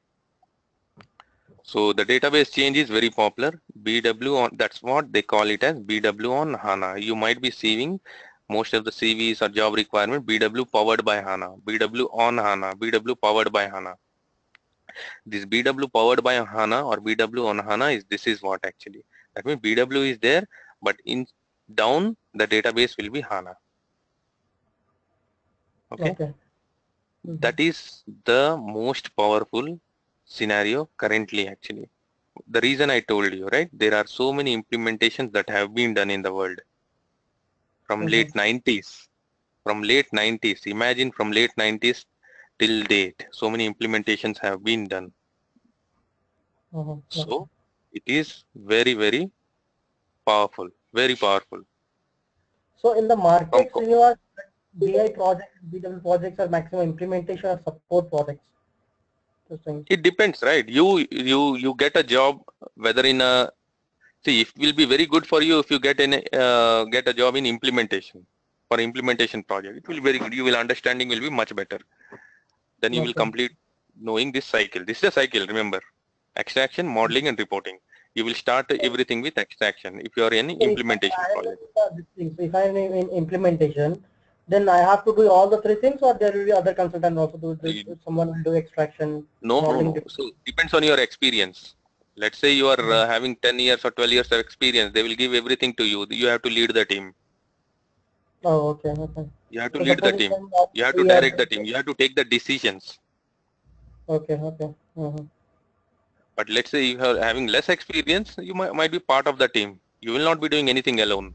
So the database change is very popular. B W on, that's what they call it as B W on HANA. You might be seeing most of the C Vs or job requirement, B W powered by HANA, B W on HANA, B W powered by HANA. This B W powered by HANA or B W on HANA is this is what actually. That means B W is there, but in down the database will be HANA. Okay. Okay. Mm-hmm. That is the most powerful scenario currently actually. The reason I told you, right? There are so many implementations that have been done in the world. From mm-hmm. late nineties, from late nineties, imagine from late nineties till date, so many implementations have been done. Mm-hmm. So it is very, very powerful, very powerful. So in the market, oh, Srinivas, B I projects, B W projects are maximum implementation or support projects. It depends, right? You, you, you get a job whether in a See, it will be very good for you if you get an uh, get a job in implementation. for implementation project, it will be very good. You will understanding will be much better. Then you okay. will complete knowing this cycle. This is a cycle, remember. Extraction, modeling and reporting. You will start everything with extraction if you are in implementation project. So if I am in implementation, then I have to do all the three things, or there will be other consultant also do this, someone will do extraction? No, no, no. So depends on your experience. Let's say you are uh, having ten years or twelve years of experience, they will give everything to you. You have to lead the team. Oh, okay, okay. You have to so lead the team. You have to direct the team. You have to take the decisions. Okay, okay. Uh-huh. But let's say you are having less experience, you might, might be part of the team. You will not be doing anything alone.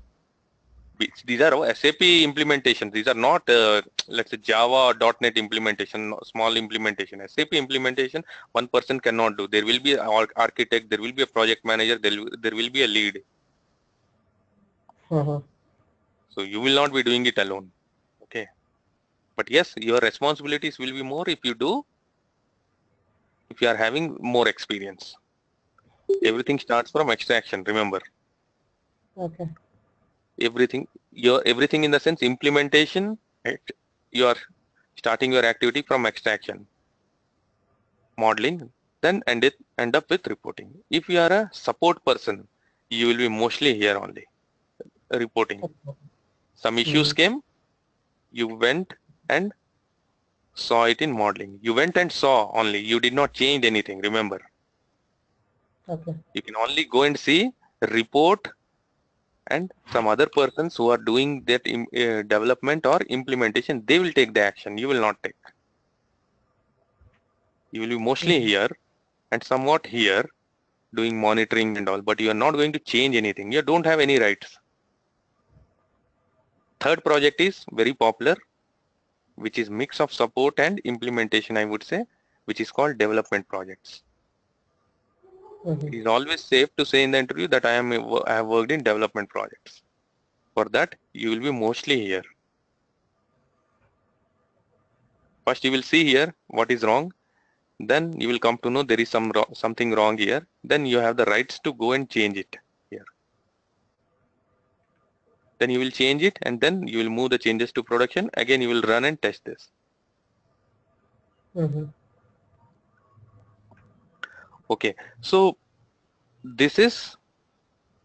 These are S A P implementations. These are not, uh, let's say, Java or dot net implementation, small implementation. S A P implementation, one person cannot do. There will be an architect, there will be a project manager, there will, there will be a lead. Uh-huh. So you will not be doing it alone. Okay. But yes, your responsibilities will be more if you do, if you are having more experience. Everything starts from extraction, remember. Okay. Everything, your everything in the sense implementation, right? You are starting your activity from extraction, modeling, then end it end up with reporting. If you are a support person, you will be mostly here only reporting. Some issues mm-hmm. came, you went and saw it in modeling. You went and saw only. You did not change anything. Remember, okay. You can only go and see, report. And some other persons who are doing that im uh, development or implementation, they will take the action. You will not take. You will be mostly here and somewhat here doing monitoring and all, but you are not going to change anything. You don't have any rights. Third project is very popular, which is mix of support and implementation, I would say, which is called development projects. Mm-hmm. It is always safe to say in the interview that I am I have worked in development projects. For that, you will be mostly here. First, you will see here what is wrong. Then you will come to know there is some wrong, something wrong here. Then you have the rights to go and change it here. Then you will change it, and then you will move the changes to production. Again, you will run and test this. Mm-hmm. Okay, so this is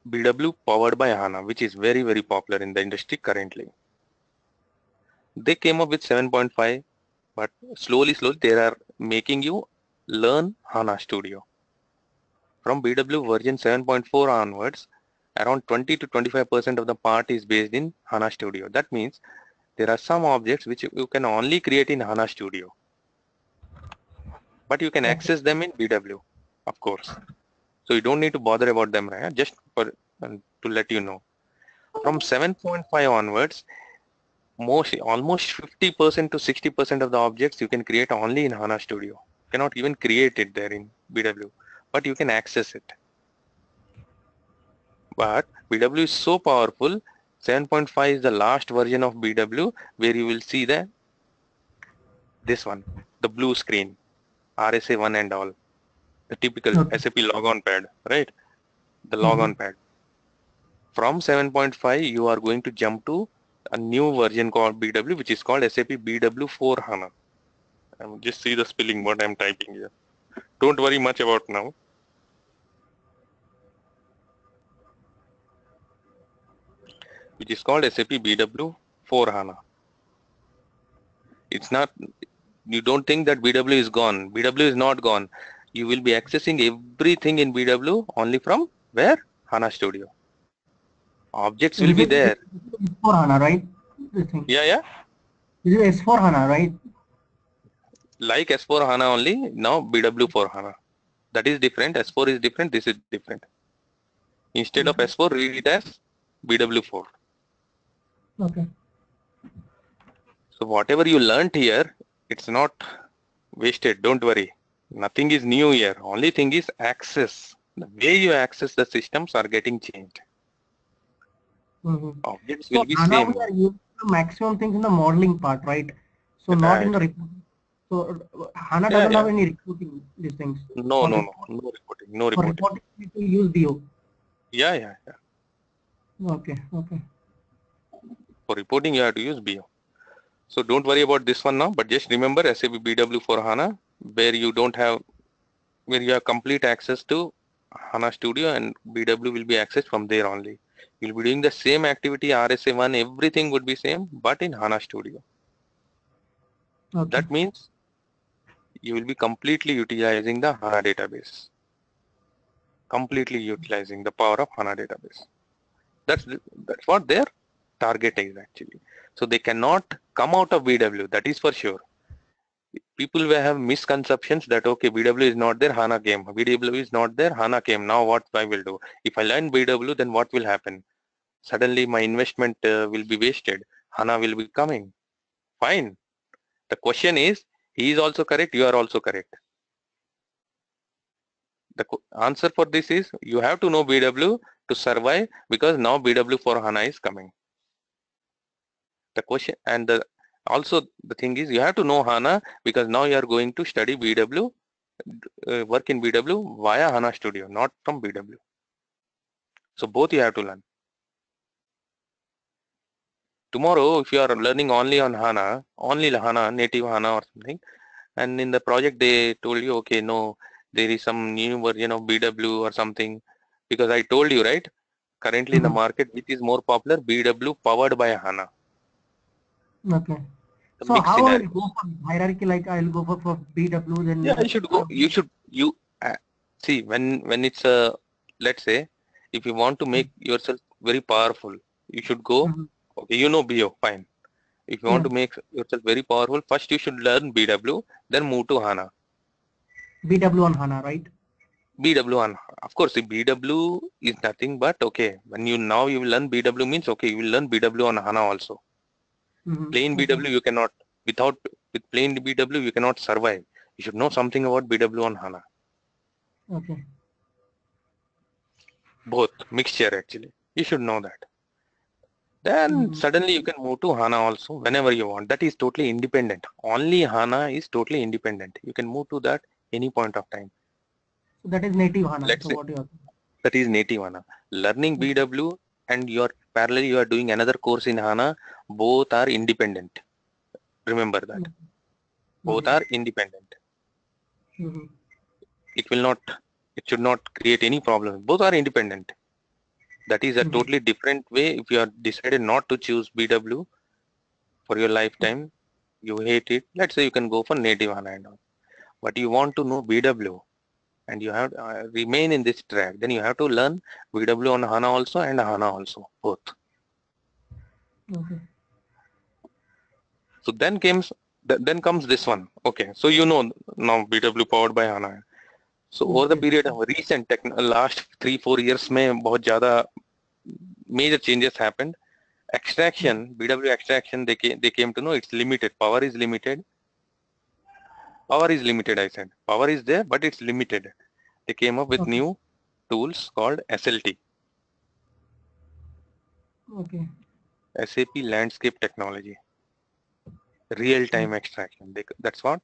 B W powered by HANA, which is very, very popular in the industry currently. They came up with seven point five, but slowly, slowly they are making you learn HANA Studio. From B W version seven point four onwards, around twenty to twenty-five percent of the part is based in HANA Studio. That means there are some objects which you can only create in HANA Studio, but you can access them in B W. Of course, so you don't need to bother about them, right? Just for uh, to let you know, from seven point five onwards, most almost fifty percent to sixty percent of the objects you can create only in HANA Studio. You cannot even create it there in B W, but you can access it. But B W is so powerful. seven point five is the last version of B W where you will see the this one, the blue screen, R S A one and all. The typical okay. S A P logon pad, right? The mm-hmm. logon pad. From seven point five, you are going to jump to a new version called B W, which is called S A P B W four HANA. I'm just see the spelling what I'm typing here. Don't worry much about now. Which is called S A P B W four HANA. It's not. You don't think that B W is gone. B W is not gone. You will be accessing everything in B W only from where? HANA Studio. Objects will be there. S four HANA, right? Yeah, yeah. This is S four HANA, right? Like S four HANA only, now B W four HANA. That is different. S four is different. This is different. Instead okay. of S four, read it as B W four. Okay. So whatever you learnt here, it's not wasted. Don't worry. Nothing is new here. Only thing is access. The way you access the systems are getting changed. Mm-hmm. Objects will so be HANA same. We are using the maximum things in the modeling part, right? So right. not in the reporting. So HANA doesn't yeah, yeah. have any reporting these things. No, no, no, no, no reporting, no reporting. For reporting, we will use B O. Yeah, yeah, yeah. Okay, okay. For reporting, you have to use B O. So don't worry about this one now, but just remember S A P B W for HANA, where you don't have, where you have complete access to HANA Studio, and B W will be accessed from there only. You'll be doing the same activity, R S A one, everything would be same, but in HANA Studio. Okay. That means you will be completely utilizing the HANA database. Completely utilizing the power of HANA database. That's that's what their target is actually. So they cannot come out of B W, that is for sure. People will have misconceptions that okay, B W is not there, HANA came. B W is not there, HANA came. Now what I will do? If I learn B W, then what will happen? Suddenly my investment uh, will be wasted. HANA will be coming. Fine. The question is, he is also correct, you are also correct. The answer for this is, you have to know B W to survive, because now B W for HANA is coming. The question, and the also the thing is, you have to know HANA, because now you are going to study B W, uh, work in B W via HANA Studio, not from B W. So both you have to learn. Tomorrow, if you are learning only on HANA, only HANA, native HANA or something, and in the project they told you, okay, no, there is some new version of B W or something, because I told you, right, currently in the market, which is more popular, B W powered by HANA. Okay. The so how scenario. I will go for hierarchy, like I will go for, for B W, then yeah, you should go, you should, you uh, see, when, when it's a, uh, let's say, if you want to make yourself very powerful, you should go, mm-hmm. Okay, you know B O, fine. If you yeah. want to make yourself very powerful, first you should learn B W, then move to HANA. B W on HANA, right? B W on, of course, B W is nothing but, okay, when you now you will learn B W means, okay, you will learn B W on HANA also. Mm-hmm. Plain B W you cannot, without, with plain B W you cannot survive. You should know something about B W on HANA. Okay. Both, mixture actually. You should know that. Then mm-hmm. suddenly you can move to HANA also whenever you want. That is totally independent. Only HANA is totally independent. You can move to that any point of time. So that is native HANA. Let's so say, what you are... That is native HANA. Learning mm-hmm. B W and your parallel you are doing another course in HANA, both are independent. Remember that. Mm-hmm. Both mm-hmm. are independent. Mm-hmm. It will not, it should not create any problem. Both are independent. That is a mm-hmm. totally different way. If you are decided not to choose B W for your lifetime, you hate it. Let's say you can go for native HANA and all. But you want to know B W and you have to uh, remain in this track. Then you have to learn B W on HANA also and HANA also, both. Okay. So then comes, th then comes this one. Okay. So you know now B W powered by HANA. So over the period of recent last three four years, mein bahut jada major changes happened. Extraction, B W extraction, they came, they came to know it's limited. Power is limited. Power is limited. I said power is there, but it's limited. They came up with okay. new tools called S L T. Okay. S A P Landscape Technology. Real-time extraction. They, that's what.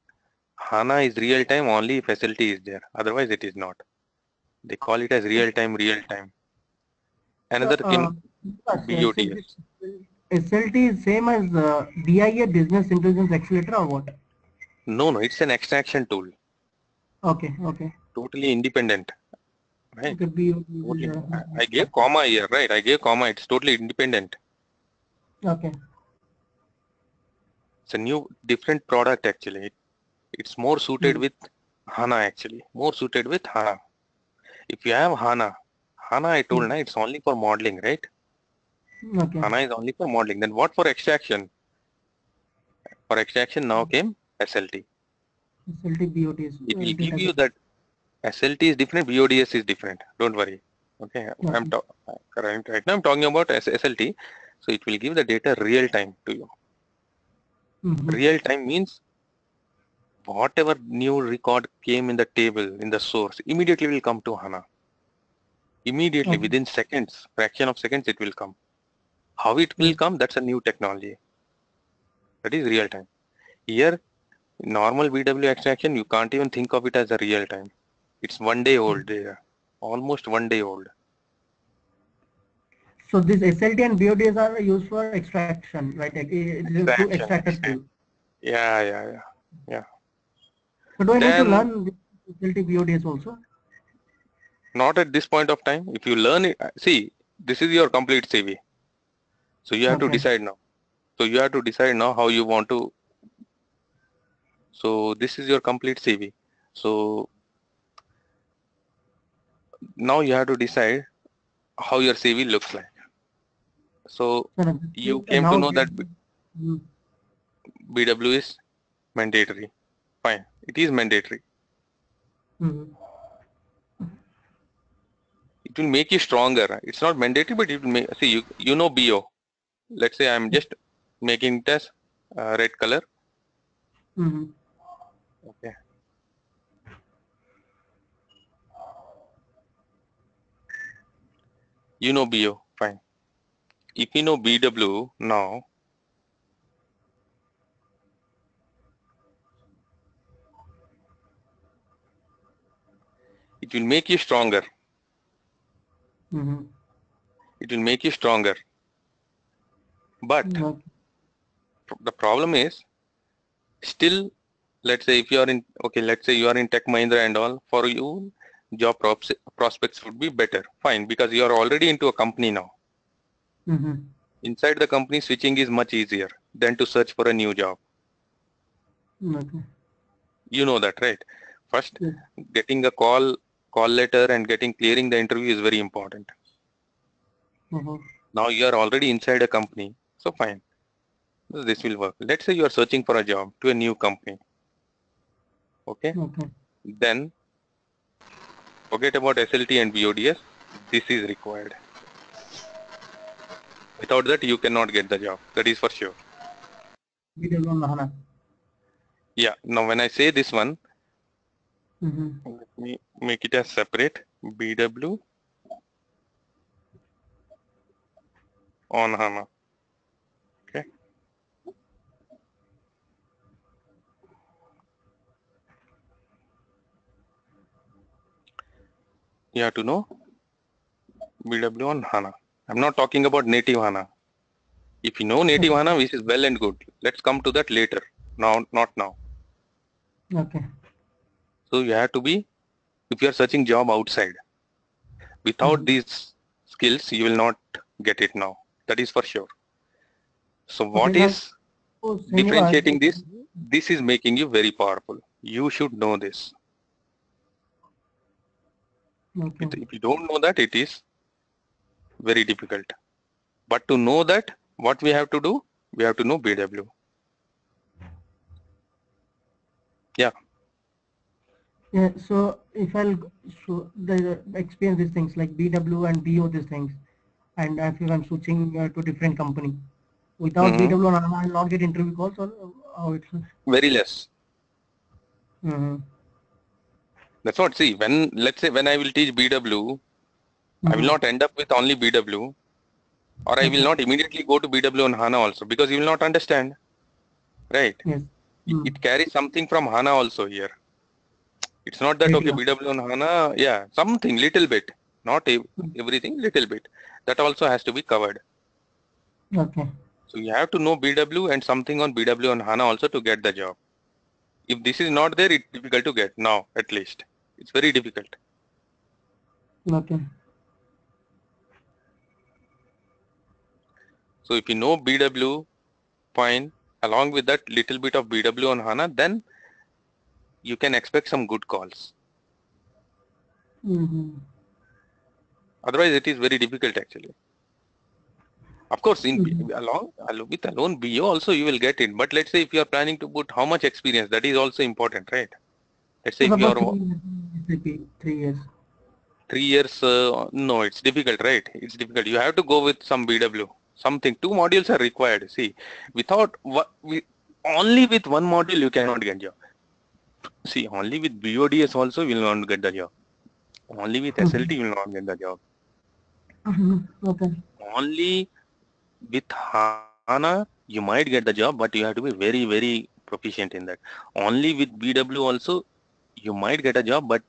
HANA is real-time only if S L T is there, otherwise it is not. They call it as real-time, real-time. Another so, uh, thing, B O D S. S L T is same as uh, B I, a Business Intelligence Accelerator, or what? No, no, it's an extraction tool. Okay, okay. Totally independent. Right? Be, totally. Uh, I gave comma here, right? I gave comma, it's totally independent. Okay. It's a new, different product actually. It's more suited with HANA actually, more suited with HANA. If you have HANA, HANA I told na, it's only for modeling, right? Okay. HANA is only for modeling. Then what for extraction? For extraction now came S L T. S L T, B O D S. It will give you that S L T is different, B O D S is different. Don't worry. Okay. Okay. I'm right now I'm talking about S L T. So it will give the data real time to you. Mm-hmm. Real time means whatever new record came in the table, in the source, immediately will come to HANA. Immediately, okay. within seconds, fraction of seconds, it will come. How it will come, that's a new technology. That is real time. Here, normal B W extraction, you can't even think of it as a real time. It's one day old, almost one day old. So this S L T and B O D S are used for extraction, right? Extraction. Extraction. Yeah, yeah, yeah, yeah. So do I then, need to learn S L T B O D S also? Not at this point of time. If you learn it, see, this is your complete C V. So you have okay. to decide now. So you have to decide now how you want to. So this is your complete C V. So now you have to decide how your C V looks like. So you came to know that B W is mandatory. Fine, it is mandatory. Mm-hmm. It will make you stronger. It's not mandatory, but it will make. See, you you know B O. Let's say I'm just making it as uh, red color. Mm-hmm. Okay. You know B O, fine. If you know B W now, it will make you stronger. Mm-hmm. It will make you stronger. But mm-hmm. the problem is, still, let's say if you are in, okay, let's say you are in Tech Mahindra and all, for you, job props, prospects would be better, fine, because you are already into a company now. Mm-hmm. Inside the company, switching is much easier than to search for a new job. Okay. You know that, right? First, yeah. getting a call, call letter and getting clearing the interview is very important. Mm-hmm. Now you are already inside a company, so fine, this will work. Let's say you are searching for a job to a new company. Okay. Okay. Then forget about S L T and B O D S, this is required. Without that, you cannot get the job, that is for sure. Yeah, now when I say this one, mm-hmm. let me make it as separate, B W on HANA. Okay. You have to know B W on HANA. I'm not talking about native HANA. If you know native okay. HANA, which is well and good. Let's come to that later. Now, not now. Okay. So you have to be, if you are searching job outside, without mm-hmm. these skills, you will not get it now. That is for sure. So what okay. is oh, differentiating this? This is making you very powerful. You should know this. Okay. If you don't know that, it is very difficult. But to know that, what we have to do, we have to know B W. Yeah. Yeah. So if I'll so the experience these things like B W and B O these things, and I feel I'm switching uh, to different company, without mm-hmm. B W and I'll not get interview calls or how it's very less. Mm-hmm. That's what. See, when let's say when I will teach B W, mm-hmm. I will not end up with only B W, or I will not immediately go to B W and HANA also, because you will not understand, right? Yes. Mm-hmm. It carries something from HANA also here. It's not that okay, B W and HANA, yeah, something little bit, not everything, little bit. That also has to be covered. Okay. So you have to know B W and something on B W and HANA also to get the job. If this is not there, it's difficult to get now, at least. It's very difficult. Okay. So if you know B W, fine, along with that little bit of B W on HANA, then you can expect some good calls. Mm-hmm. Otherwise, it is very difficult actually. Of course, in mm-hmm. along, along with alone B O also you will get it. But let's say if you are planning to put how much experience, that is also important, right? Let's say what if you are three, three years. Three years, uh, no, it's difficult, right? It's difficult. You have to go with some B W. Something. Two modules are required. See, without what we only with one module you cannot get job. See, only with B O D S also you will not get the job. Only with mm-hmm. S L T you will not get the job. Mm-hmm. Okay. Only with HANA you might get the job, but you have to be very very proficient in that. Only with B W also you might get a job, but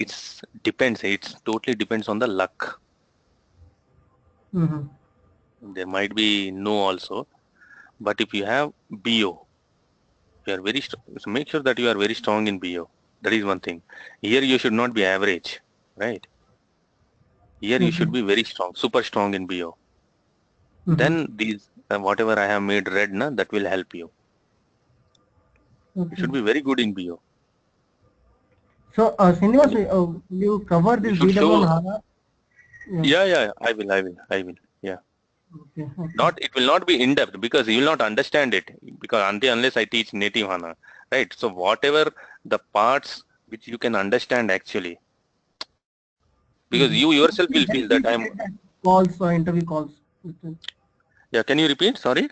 it's depends, it's totally depends on the luck. Mm-hmm. there might be no also. But if you have B O, you are very strong. So make sure that you are very strong in B O. That is one thing. Here you should not be average, right? Here mm-hmm. you should be very strong, super strong in B O. Mm-hmm. Then these uh, whatever I have made red, na, that will help you. Mm-hmm. You should be very good in B O. So, uh, Srinivas, uh, you cover this B W HANA. Yeah. yeah, yeah, I will, I will, I will. Yeah. Okay, okay. Not, it will not be in depth because you will not understand it because until unless I teach native HANA, right? So whatever the parts which you can understand actually, because you yourself will feel that I'm calls or interview calls. Yeah, can you repeat? Sorry.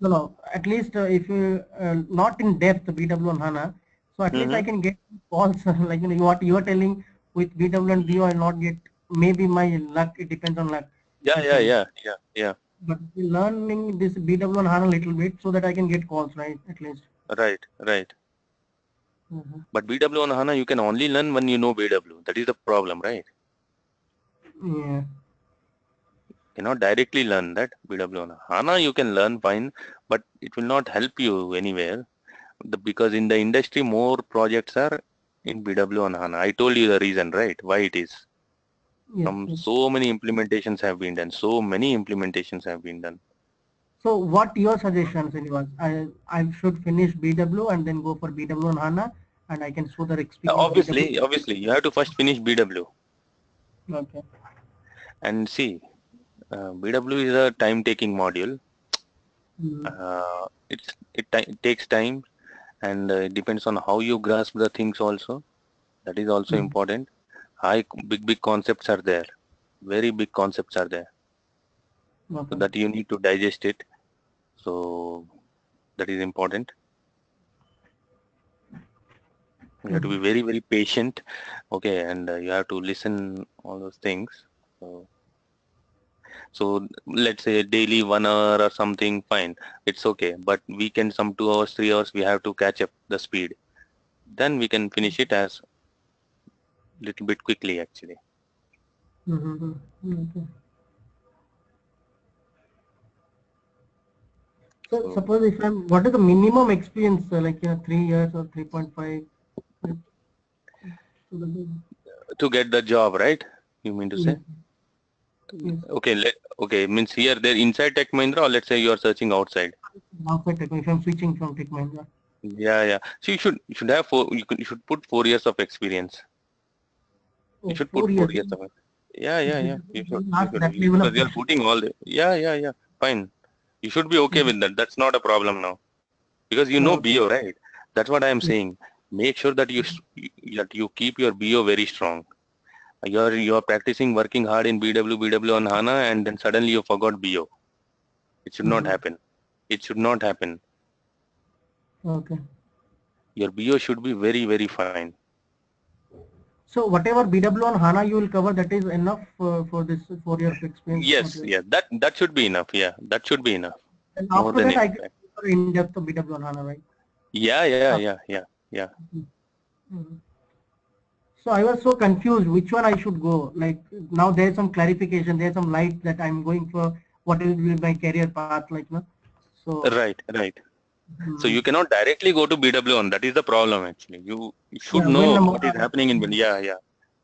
No, no. At least uh, if you uh, not in depth B W and HANA. So at mm-hmm. least I can get calls like you know what you are telling with B W and B O and not get maybe my luck. It depends on luck. Yeah, yeah, yeah, yeah, yeah. But learning this B W and HANA a little bit so that I can get calls, right? At least. Right, right. Mm-hmm. But B W and HANA you can only learn when you know B W. That is the problem, right? Yeah. You cannot directly learn that B W and HANA you can learn fine, but it will not help you anywhere. The, because in the industry more projects are in B W and HANA. I told you the reason, right? Why it is. Yes, Some, yes. So many implementations have been done. So many implementations have been done. So what your suggestions, Srinivas? I I should finish B W and then go for B W and HANA, and I can show the experience. Obviously, B W. Obviously, you have to first finish B W. Okay. And see, uh, B W is a time-taking module. Mm. Uh, it's it, it takes time. And uh, it depends on how you grasp the things also. That is also mm-hmm. important. High, big, big concepts are there. Very big concepts are there. Okay. So that you need to digest it. So that is important. You have to be very, very patient. Okay, and uh, you have to listen all those things. So, So let's say daily one hour or something, fine, it's okay. But weekend some two hours, three hours, we have to catch up the speed. Then we can finish it as little bit quickly actually. Mm-hmm. Okay. So, so suppose if I'm, what is the minimum experience? Uh, like you know, three years or three point five to get the job, right? You mean to yeah. say? Yes. Okay, let, okay, means here they're inside Tech Mahindra or let's say you are searching outside? Outside Tech Mahindra, I'm switching from Tech Mahindra. Yeah, yeah. So you should you should have four, you, could, you should put four years of experience. Oh, you should four put years. four years of Yeah, yeah, yeah. You should, not you should, that you, level because you're putting all the, yeah, yeah, yeah, fine. You should be okay mm-hmm. with that. That's not a problem now. Because you know okay. B O, right? That's what I am saying. Make sure that you, that you keep your B O very strong. You're you're practicing working hard in B W B W on HANA and then suddenly you forgot B O. It should mm-hmm. not happen. It should not happen. Okay. Your B O should be very very fine. So whatever B W on HANA you will cover, that is enough for, for this four years experience. Yes, okay. yeah, that that should be enough. Yeah, that should be enough. And after More that, I can cover in depth of B W on HANA, right? Yeah, yeah, yeah, yeah, yeah. Mm-hmm. Mm-hmm. So I was so confused which one I should go. Like now there is some clarification, there is some light that I'm going for what will be my career path, like no. So right, right. Mm-hmm. So you cannot directly go to B W on. That is the problem actually. You, you should yeah, know what is happening in B W. Yeah, yeah.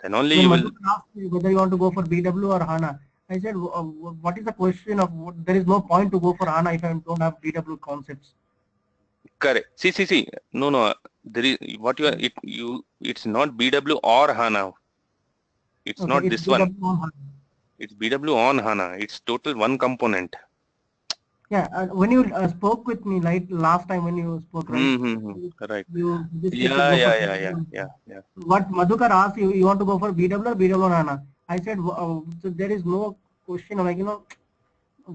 Then only you will ask me whether you want to go for B W or HANA. I said, what is the question of? What, there is no point to go for HANA if I don't have B W concepts. Correct. See, see, see. No, no. There is what you are. It you. It's not B W or HANA. It's okay, not it's this B W one. On it's B W on HANA. It's total one component. Yeah. Uh, when you uh, spoke with me, like last time when you spoke, right? Mm-hmm. Correct. You, yeah, yeah, yeah, yeah, yeah, yeah. What Madhukar asked you, you want to go for B W or B W on HANA? I said uh, so there is no question of like you know.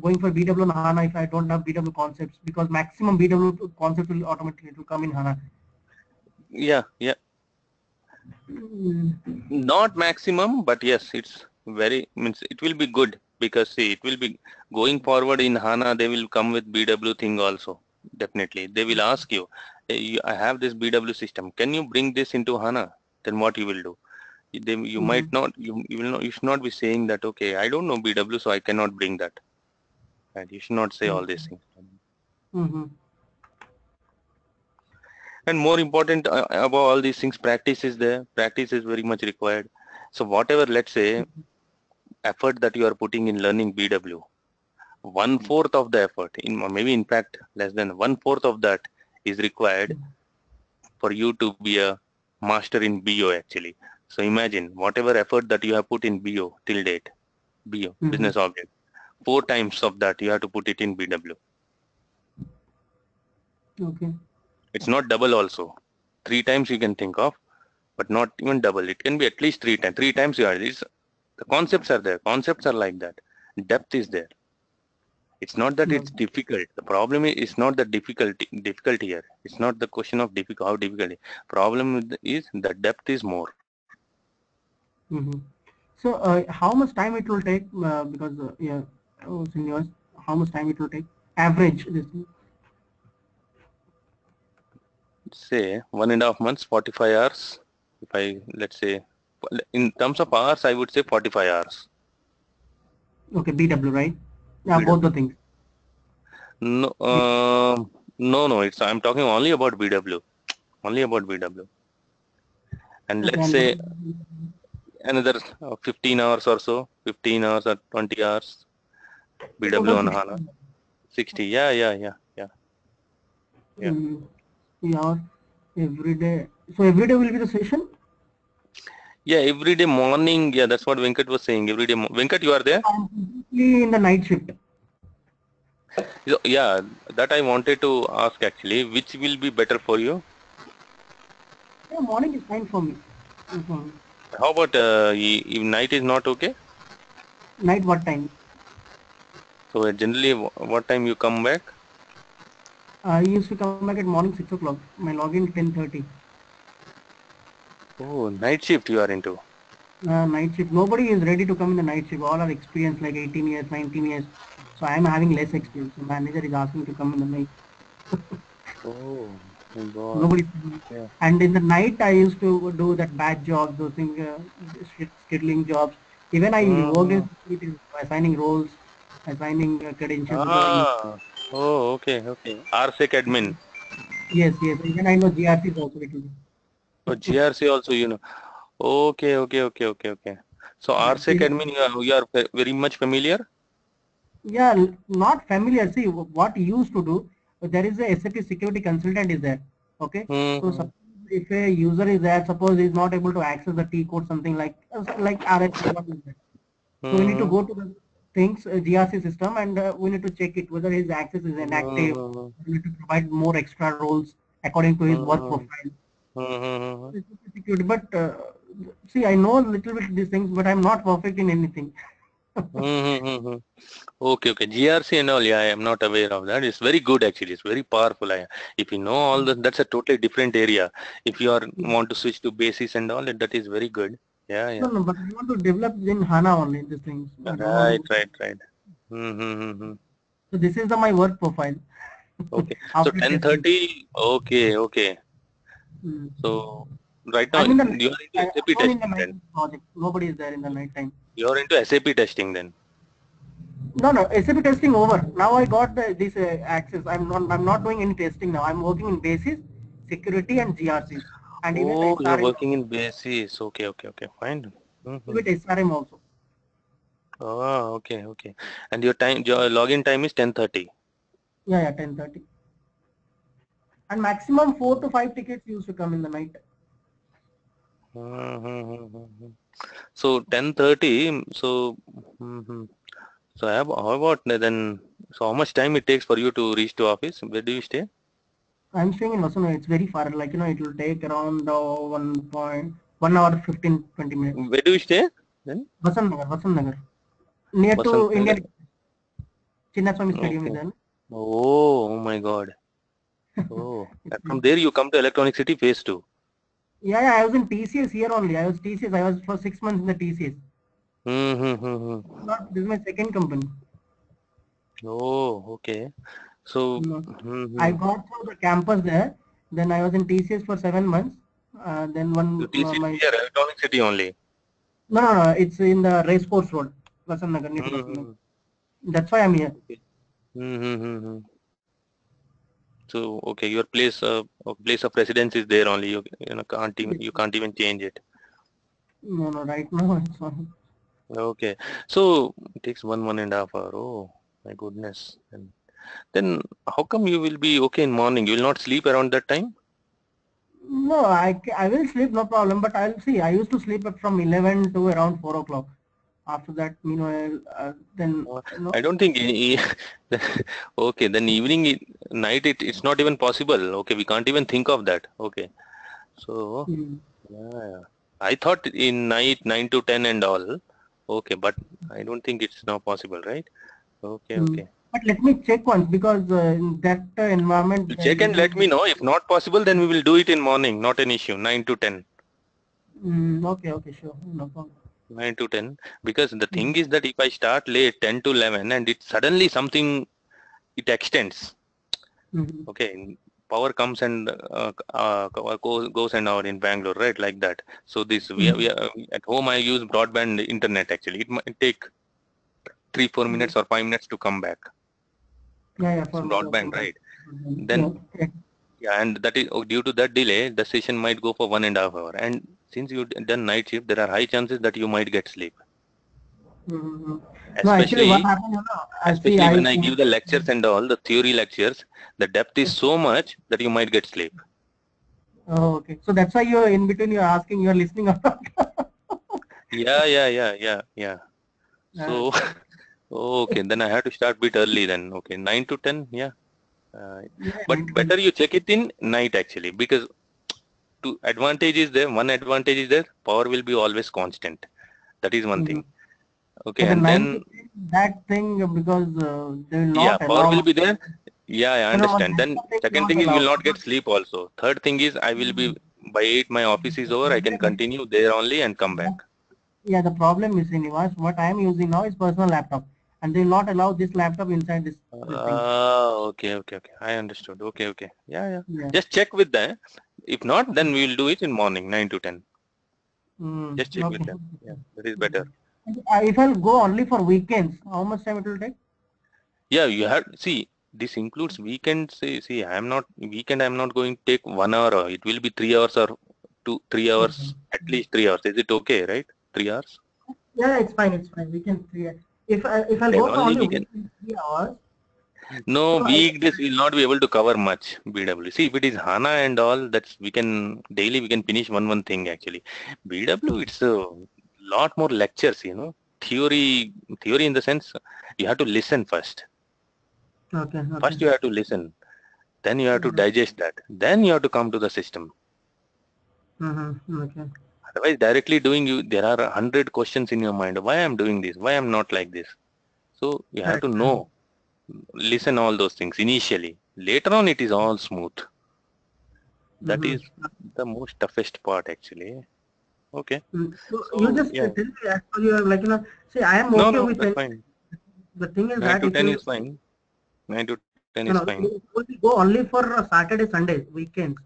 Going for B W and HANA if I don't have B W concepts because maximum B W concept will automatically it will come in HANA. Yeah, yeah. Mm. Not maximum, but yes, it's very means it will be good because see it will be going forward in HANA. They will come with B W thing also definitely. They will ask you, hey, I have this B W system. Can you bring this into HANA? Then what you will do? They, you mm. might not. You you will not. You should not be saying that. Okay, I don't know B W, so I cannot bring that. And you should not say all these things. Mm-hmm. And more important uh, above all these things, practice is there. Practice is very much required. So whatever, let's say, mm-hmm. effort that you are putting in learning B W, one fourth of the effort, in maybe in fact less than one fourth of that, is required for you to be a master in B O actually. So imagine whatever effort that you have put in B O till date, B O, mm-hmm. business object, four times of that you have to put it in B W. Okay. It's not double also. Three times you can think of, but not even double. It can be at least three times. Three times you are. It's, the concepts are there. Concepts are like that. Depth is there. It's not that it's difficult. The problem is not the difficulty difficult here. It's not the question of difficult, how difficult. Problem is the depth is more. Mm-hmm. So uh, how much time it will take? Uh, because uh, yeah, oh, seniors, how much time it will take? Average this. Say one and a half months, forty-five hours. If I let's say, in terms of hours, I would say forty-five hours. Okay, B W, right? Yeah, B W. Both the things. No, uh, no, no. It's I'm talking only about B W, only about B W. And let's okay, say another fifteen hours or so, fifteen hours or twenty hours. B W on HANA, sixty. Yeah, yeah, yeah, yeah. Yeah. Mm. Hours every day. So every day will be the session? Yeah, every day morning. Yeah, that's what Venkat was saying. Every day, Venkat, you are there? I'm in the night shift. So, yeah, that I wanted to ask actually. Which will be better for you? Yeah, morning is fine for me. Mm-hmm. How about uh, if night is not okay? Night what time? So uh, generally, what time you come back? I used to come back at morning six o'clock. My login ten thirty. Oh, night shift you are into. Uh, night shift. Nobody is ready to come in the night shift. All are experienced, like eighteen years, nineteen years. So I am having less experience. The manager is asking to come in the night. Oh my God. Nobody. Yeah. And in the night, I used to do that bad jobs, those things, uh, scheduling jobs. Even I mm. worked in assigning roles, assigning uh, credentials. Ah. Oh, okay, okay. R S A admin. Yes, yes. Even I know G R C also. Oh, G R C also, you know. Okay, okay, okay, okay, okay. So R S A admin, you are, you are very much familiar? Yeah, not familiar. See, what you used to do, there is a S A P security consultant is there. Okay. Mm-hmm. So suppose if a user is there, suppose he is not able to access the T code, something like like R S A. So mm-hmm. we need to go to the things uh, G R C system and uh, we need to check it whether his access is inactive. Uh, we need to provide more extra roles according to his uh, work profile. Uh, but uh, see, I know little bit these things, but I'm not perfect in anything. mm-hmm. Okay, okay. G R C and all, yeah, I am not aware of that. It's very good actually. It's very powerful. I, if you know all the, that's a totally different area. If you are want to switch to basis and all, that is very good. Yeah, yeah. No, no, but I want to develop in HANA only these things. Right, right, right. Mm-hmm. So this is the, my work profile. Okay. So ten thirty. Okay, okay. Mm-hmm. So right now you are into S A P testing then. Project. Nobody is there in the night time. You are into S A P testing then. No, no. S A P testing over. Now I got the, this uh, access. I'm not. I'm not doing any testing now. I'm working in basis, security, and G R C. And oh, you are working in basis. Okay, okay, okay, fine. Mm-hmm. With S R M also. Oh, okay, okay. And your time, your login time is ten thirty. Yeah, yeah, ten thirty. And maximum four to five tickets used to come in the night. Mm-hmm. So ten thirty. So, mm-hmm. so I have, how about then? So how much time it takes for you to reach to office? Where do you stay? I'm staying in Vasanth Nagar. It's very far. Like you know, it will take around uh, one point one hour, fifteen, twenty minutes. Where do you stay then? Vasanth Nagar, Vasanth Nagar, near Vasanth to India. Chinnaswamy Stadium is there. Oh, oh my God. Oh, from there you come to Electronic City Phase Two. Yeah, yeah, I was in T C S here only. I was T C S. I was for six months in the T C S. Mm-hmm. Not this is my second company. Oh, okay. So no. mm-hmm. I got through the campus there. Then I was in T C S for seven months. Uh, then one. So T C S uh, my, here, Electronic City only. No, no, no. It's in the racecourse road, Vasanth Nagar. Mm-hmm. That's why I'm here. Okay. Mm-hmm. So okay, your place of uh, place of residence is there only. You, you know, can't even you can't even change it. No, no, right now it's on. Okay, so it takes one one and a half hour. Oh my goodness! And then how come you will be okay in morning? You will not sleep around that time? No, I I will sleep, no problem. But I'll see. I used to sleep from eleven to around four o'clock. After that, you know, uh, then you know. I don't think. Okay, then evening, night, it it's not even possible. Okay, we can't even think of that. Okay, so mm. yeah, I thought in night nine to ten and all. Okay, but I don't think it's now possible, right? Okay, mm. okay. But let me check once, because uh, in that uh, environment. Check and let me know. If not possible, then we will do it in morning. Not an issue. Nine to ten. Mm, okay. Okay. Sure. No problem. Nine to ten. Because the mm. thing is that if I start late, ten to eleven, and it suddenly something, it extends. Mm-hmm. Okay. Power comes and uh, uh, goes and out in Bangalore, right? Like that. So this mm-hmm. we, we uh, at home I use broadband internet actually. It might take three four minutes or five minutes to come back. Yeah, yeah, so broadband, right? Mm-hmm. Then, yeah. yeah, and that is oh, due to that delay, the session might go for one and a half hour. And since you've done night shift, there are high chances that you might get sleep. Mm-hmm. Especially, no, actually what happened, you know, especially I, when I give the lectures and all the theory lectures, the depth is so much that you might get sleep. Oh, okay. So that's why you're in between. You're asking. You're listening. yeah, yeah, yeah, yeah, yeah. So. Okay, then I have to start bit early then. Okay, nine to ten, yeah. Uh, yeah but better you check it in night actually, because two advantages there. One advantage is there, power will be always constant. That is one mm-hmm. thing. Okay, but and then that thing because uh, they will not. Yeah, power allow will be there. Yeah, I understand. Then second thing is you will not get sleep also. Third thing is I will be by eight. My office is over. I can continue there only and come back. Yeah, the problem is, Srinivas, what I am using now is personal laptop. And they will not allow this laptop inside this. Ah, okay, okay, okay. I understood. Okay, okay. Yeah, yeah, yeah. Just check with them. If not, then we will do it in morning, nine to ten. Mm, Just check okay. with them. Yeah, that is better. If I'll go only for weekends, how much time it will take? Yeah, you have. See, this includes weekends. See, see, I am not weekend. I am not going to take one hour. It will be three hours or two, three hours mm-hmm. at least three hours. Is it okay? Right? Three hours. Yeah, it's fine. It's fine. We can three hours. If I if I go only weekend. Week, yeah. No, so weekdays will not be able to cover much. B W. See, if it is HANA and all, that's we can daily we can finish one one thing actually. B W, it's a lot more lectures. You know, theory theory in the sense you have to listen first. Okay. okay. First you have to listen, then you have to mm-hmm. digest that, then you have to come to the system. Mm-hmm. Okay. Otherwise, directly doing you, there are a hundred questions in your mind. Why I'm doing this? Why I'm not like this? So you have to know, listen all those things initially. Later on, it is all smooth. That mm-hmm. is the most toughest part actually. Okay. So, so you just yeah. tell me as per your like you know. See, I am no, okay no, with that's fine. The thing is that nine to ten is fine. Nine to ten no, is no, fine. We go only for Saturday, Sunday, weekends.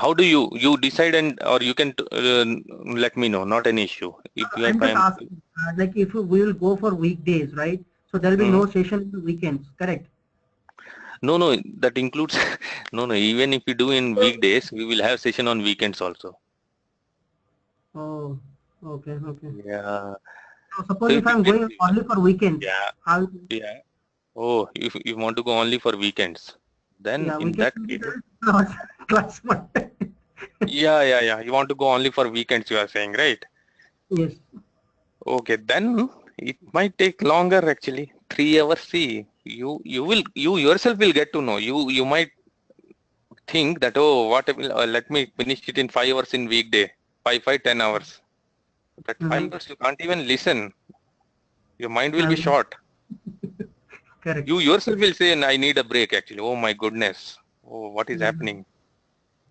How do you you decide and or you can uh, let me know? Not an issue. If you I'm are asking, uh, like if we will go for weekdays, right? So there will be mm. no session in the weekends, correct? No, no, that includes no, no. Even if you do in weekdays, we will have session on weekends also. Oh, okay, okay. Yeah. So suppose so if I'm going only for weekends. Yeah. I'll... Yeah. Oh, if you want to go only for weekends, then yeah, in we that case. Class one. yeah, yeah, yeah. You want to go only for weekends, you are saying, right? Yes. Okay, then it might take longer actually. Three hours. See, you you will you yourself will get to know. You you might think that oh, what uh, let me finish it in five hours in weekday, five five ten hours. But mm-hmm. five hours you can't even listen. Your mind will um, be short. Correct. You yourself will say, I need a break actually. Oh my goodness. Oh, what is mm-hmm. happening?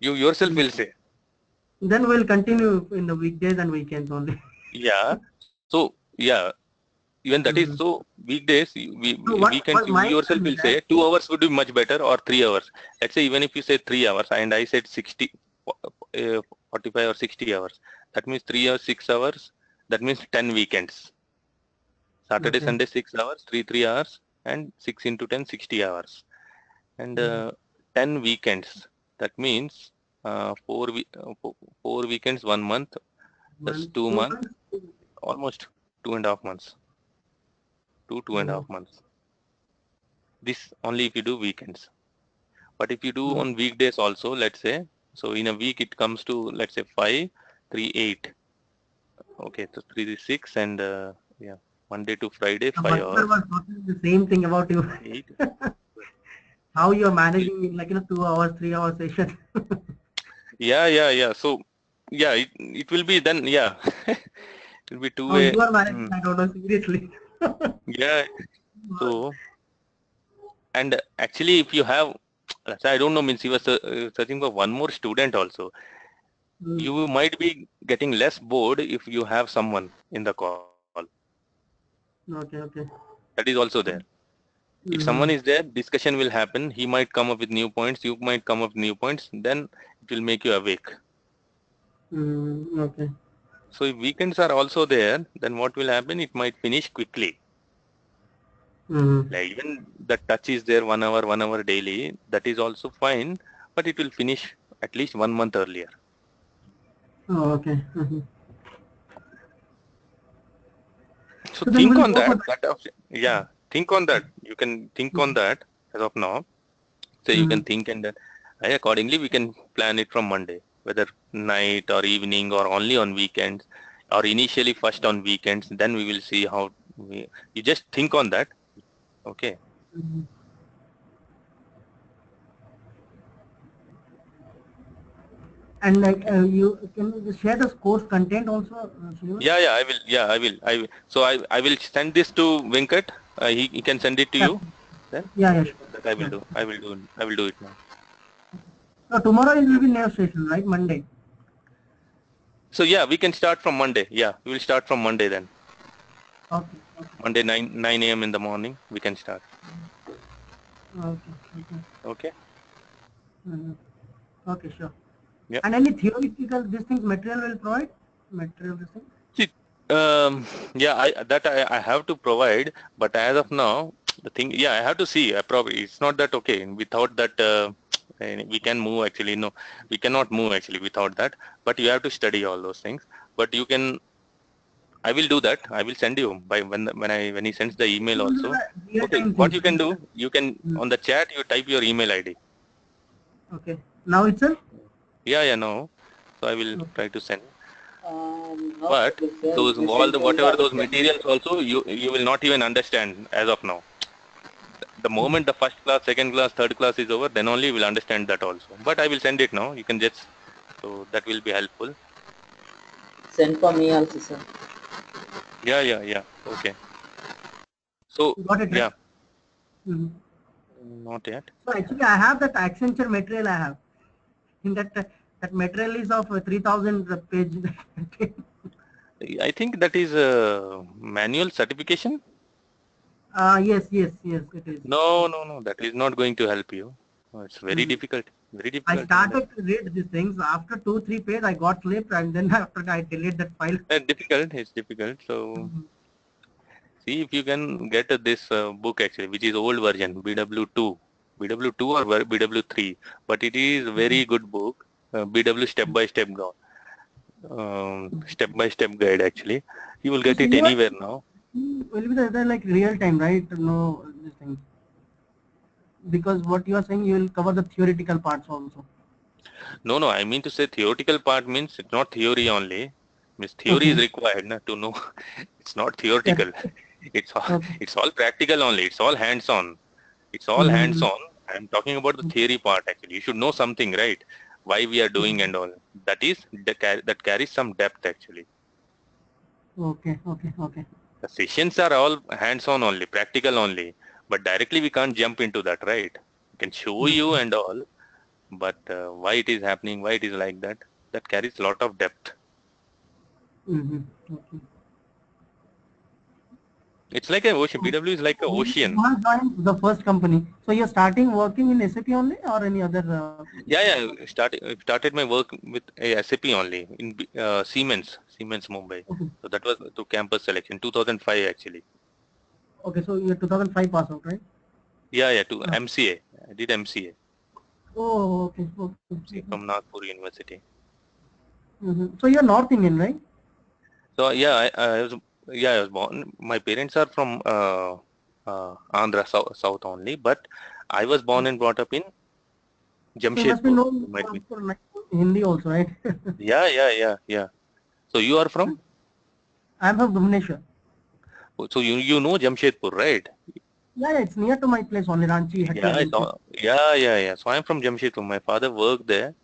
You yourself will say. Then we'll continue in the weekdays and weekends only. yeah. So yeah, even that mm-hmm. is so. Weekdays, we so what, weekends, you yourself will say two hours would be much better or three hours. Let's say even if you say three hours and I said sixty, uh, forty-five or sixty hours. That means three or six hours. That means ten weekends. Saturday, okay. Sunday, six hours, three three hours, and six into ten sixty hours and uh, ten weekends. That means uh, four, we uh, four weekends, one month, that's two months, almost two and a half months, two, two and a half months. This only if you do weekends. But if you do on weekdays also, let's say, so in a week it comes to, let's say, five, three, eight. Okay, so three, six and uh, yeah, Monday to Friday, the five hours. Was talking the same thing about you. Eight. How you're managing in like, you know, two hours, three hour session. yeah, yeah, yeah. So, yeah, it, it will be then, yeah. It will be two way. Oh, you are managing, mm. I don't know, seriously. Yeah. So, and actually if you have, I don't know, means he was searching for one more student also. Mm. You might be getting less bored if you have someone in the call. Okay, okay. That is also there. Mm-hmm. If someone is there, discussion will happen. He might come up with new points. You might come up with new points. Then it will make you awake. Mm, okay. So if weekends are also there, then what will happen? It might finish quickly. Mm. Like even the touch is there, one hour, one hour daily. That is also fine, but it will finish at least one month earlier. Oh, okay. Mm-hmm. So, so think on that. that option, yeah. Think on that. You can think on that as of now. So mm-hmm. you can think and then accordingly we can plan it from Monday, whether night or evening or only on weekends or initially first on weekends. Then we will see how we, you just think on that. Okay. Mm-hmm. And like uh, you can you share the course content also. Yeah, yeah, I will. Yeah, I will. I will. So I I will send this to Venkat. Uh, he, he can send it to yeah. you. Then yeah, yeah. That I will yeah. do. I will do. I will do it now. So tomorrow it will be next session, right? Monday. So yeah, we can start from Monday. Yeah, we will start from Monday then. Okay. okay. Monday nine a m in the morning we can start. Okay. Okay. Okay. Mm-hmm. Okay. Sure. Yeah. And any theoretical this thing material will provide material this thing? See, um, yeah, I, that I, I have to provide, but as of now, the thing, yeah, I have to see. I probably it's not that okay. Without that, uh, we can move actually. No, we cannot move actually without that. But you have to study all those things. But you can, I will do that. I will send you by when when I when he sends the email also. Yeah, okay, what you can do, you can hmm. on the chat you type your email I D. Okay, now itself. Yeah, yeah, no. So I will try to send. Um, but those all the whatever those materials also you you will not even understand as of now. The moment the first class, second class, third class is over, then only you will understand that also. But I will send it now. You can just so that will be helpful. Send for me also, sir. Yeah, yeah, yeah. Okay. So yeah. Mm-hmm. Not yet. So actually, I have that Accenture material. I have. In that uh, that material is of uh, three thousand page. I think that is a uh, manual certification. Ah uh, yes, yes, yes, it is. No, no, no. That is not going to help you. Oh, it's very mm-hmm. difficult. Very difficult. I started to read these things after two, three pages. I got slipped, and then after I deleted that file. It's difficult. It's difficult. So mm-hmm. see if you can get uh, this uh, book actually, which is old version B W two. B W two or B W three, but it is a very good book, uh, B W step by step guide, um, step by step guide actually. You will get it anywhere now. Will be there like real time, right? No, this thing. Because what you are saying, you will cover the theoretical parts also. No, no, I mean to say theoretical part means it's not theory only. Means theory okay. is required na, to know. It's not theoretical. It's all, okay. it's all practical only. It's all hands on. It's all mm-hmm. hands on. I'm talking about the theory part actually. You should know something, right? Why we are doing and all. That is that carries some depth actually. Okay, okay, okay. The sessions are all hands-on only, practical only. But directly we can't jump into that, right? We can show mm-hmm. you and all, but uh, why it is happening, why it is like that. That carries a lot of depth. Mm-hmm. Okay. It's like an ocean. B W is like an ocean. You joined the first company. So you're starting working in S A P only or any other? Uh, yeah, yeah. Started started my work with uh, S A P only in uh, Siemens, Siemens Mumbai. Okay. So that was to campus selection, two thousand five actually. Okay, so you're two thousand five pass out, right? Yeah, yeah, to oh. M C A. I did M C A. Oh, okay. okay. M C A from Nagpur University. Mm-hmm. So you're North Indian, right? So yeah, I, I was yeah I was born. My parents are from uh, uh, Andhra South, South only, but I was born and brought up in Jamshedpur. Might be like Hindi also, right? yeah, yeah, yeah, yeah. So you are from? I'm from Bhubaneswar. So you you know Jamshedpur, right? Yeah, yeah, it's near to my place only, Ranchi. Yeah, all, yeah, yeah, yeah. So I'm from Jamshedpur. My father worked there.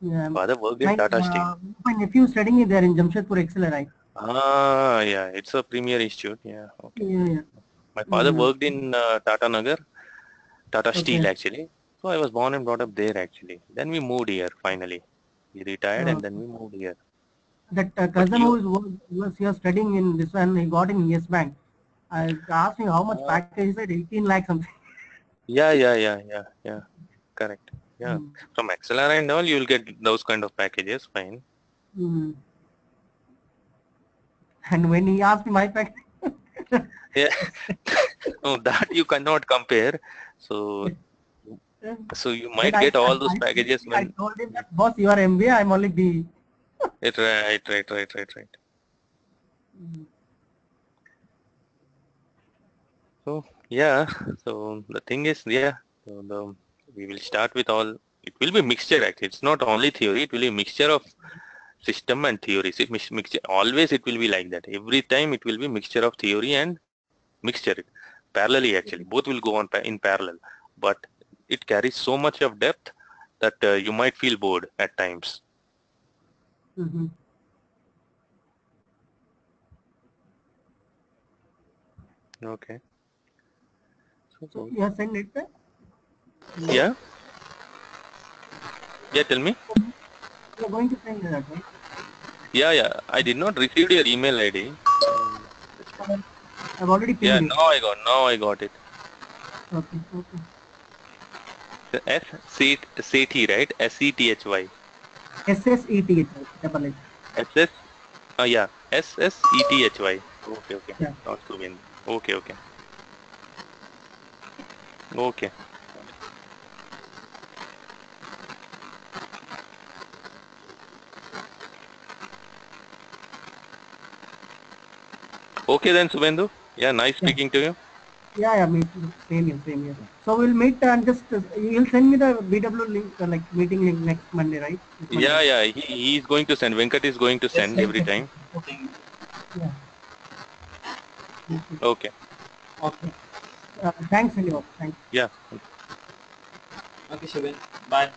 Yeah. Father worked in my, Tata Steel. Uh, my nephew is studying there in Jamshedpur Excel, right? Ah, yeah. It's a premier institute. Yeah. Okay. Yeah, yeah. My father yeah. worked in uh, Tata Nagar, Tata Steel okay. actually. So I was born and brought up there actually. Then we moved here finally. He retired oh. and then we moved here. That uh, cousin who was, was here studying in this one, he got in Yes Bank. I asked him how much uh, package, he said eighteen lakh something. Yeah, yeah, yeah, yeah, yeah. Correct. Yeah. Mm. From Accelera and all, you will get those kind of packages, fine. Mm. And when he asked me my package. yeah. No, that you cannot compare. So, so you might but get I, all I, those I, packages. I when told him that, boss, you are M B A, I am only B E. It right, right, right, right, right. Mm. So yeah, so the thing is, yeah, so the, we will start with all. It will be mixture actually. It's not only theory. It will be a mixture of system and theory. It mix, mixture always. It will be like that. Every time it will be mixture of theory and mixture, parallelly actually. Both will go on in parallel, but it carries so much of depth that uh, you might feel bored at times. Mm-hmm. Okay. So, so you have sent it there? Yeah. Yeah, tell me. You are going to send that, right? Yeah, yeah. I did not receive your email I D. Um, I've already pinned yeah, it. Yeah, now I got. Now I got it. Okay. Okay. The S C C T right? S E T H Y. S S E T H Y double H. S S. Ah yeah. S S E T H Y. Okay okay. Yeah. Not Subhendu. Okay okay. Okay. Okay then, Subhendu. Yeah, nice yeah. speaking to you. Yeah yeah, me too. Same here, same here. So we'll meet and just uh, you'll send me the B W link, uh, like meeting link next Monday, right? Monday. Yeah, yeah. He he is going to send. Venkat is going to send yes, every yes, time. Okay. Yeah. Okay. Okay. okay. Uh, thanks, Srinivas. Thanks. Yeah. Okay, Subhendu. Bye.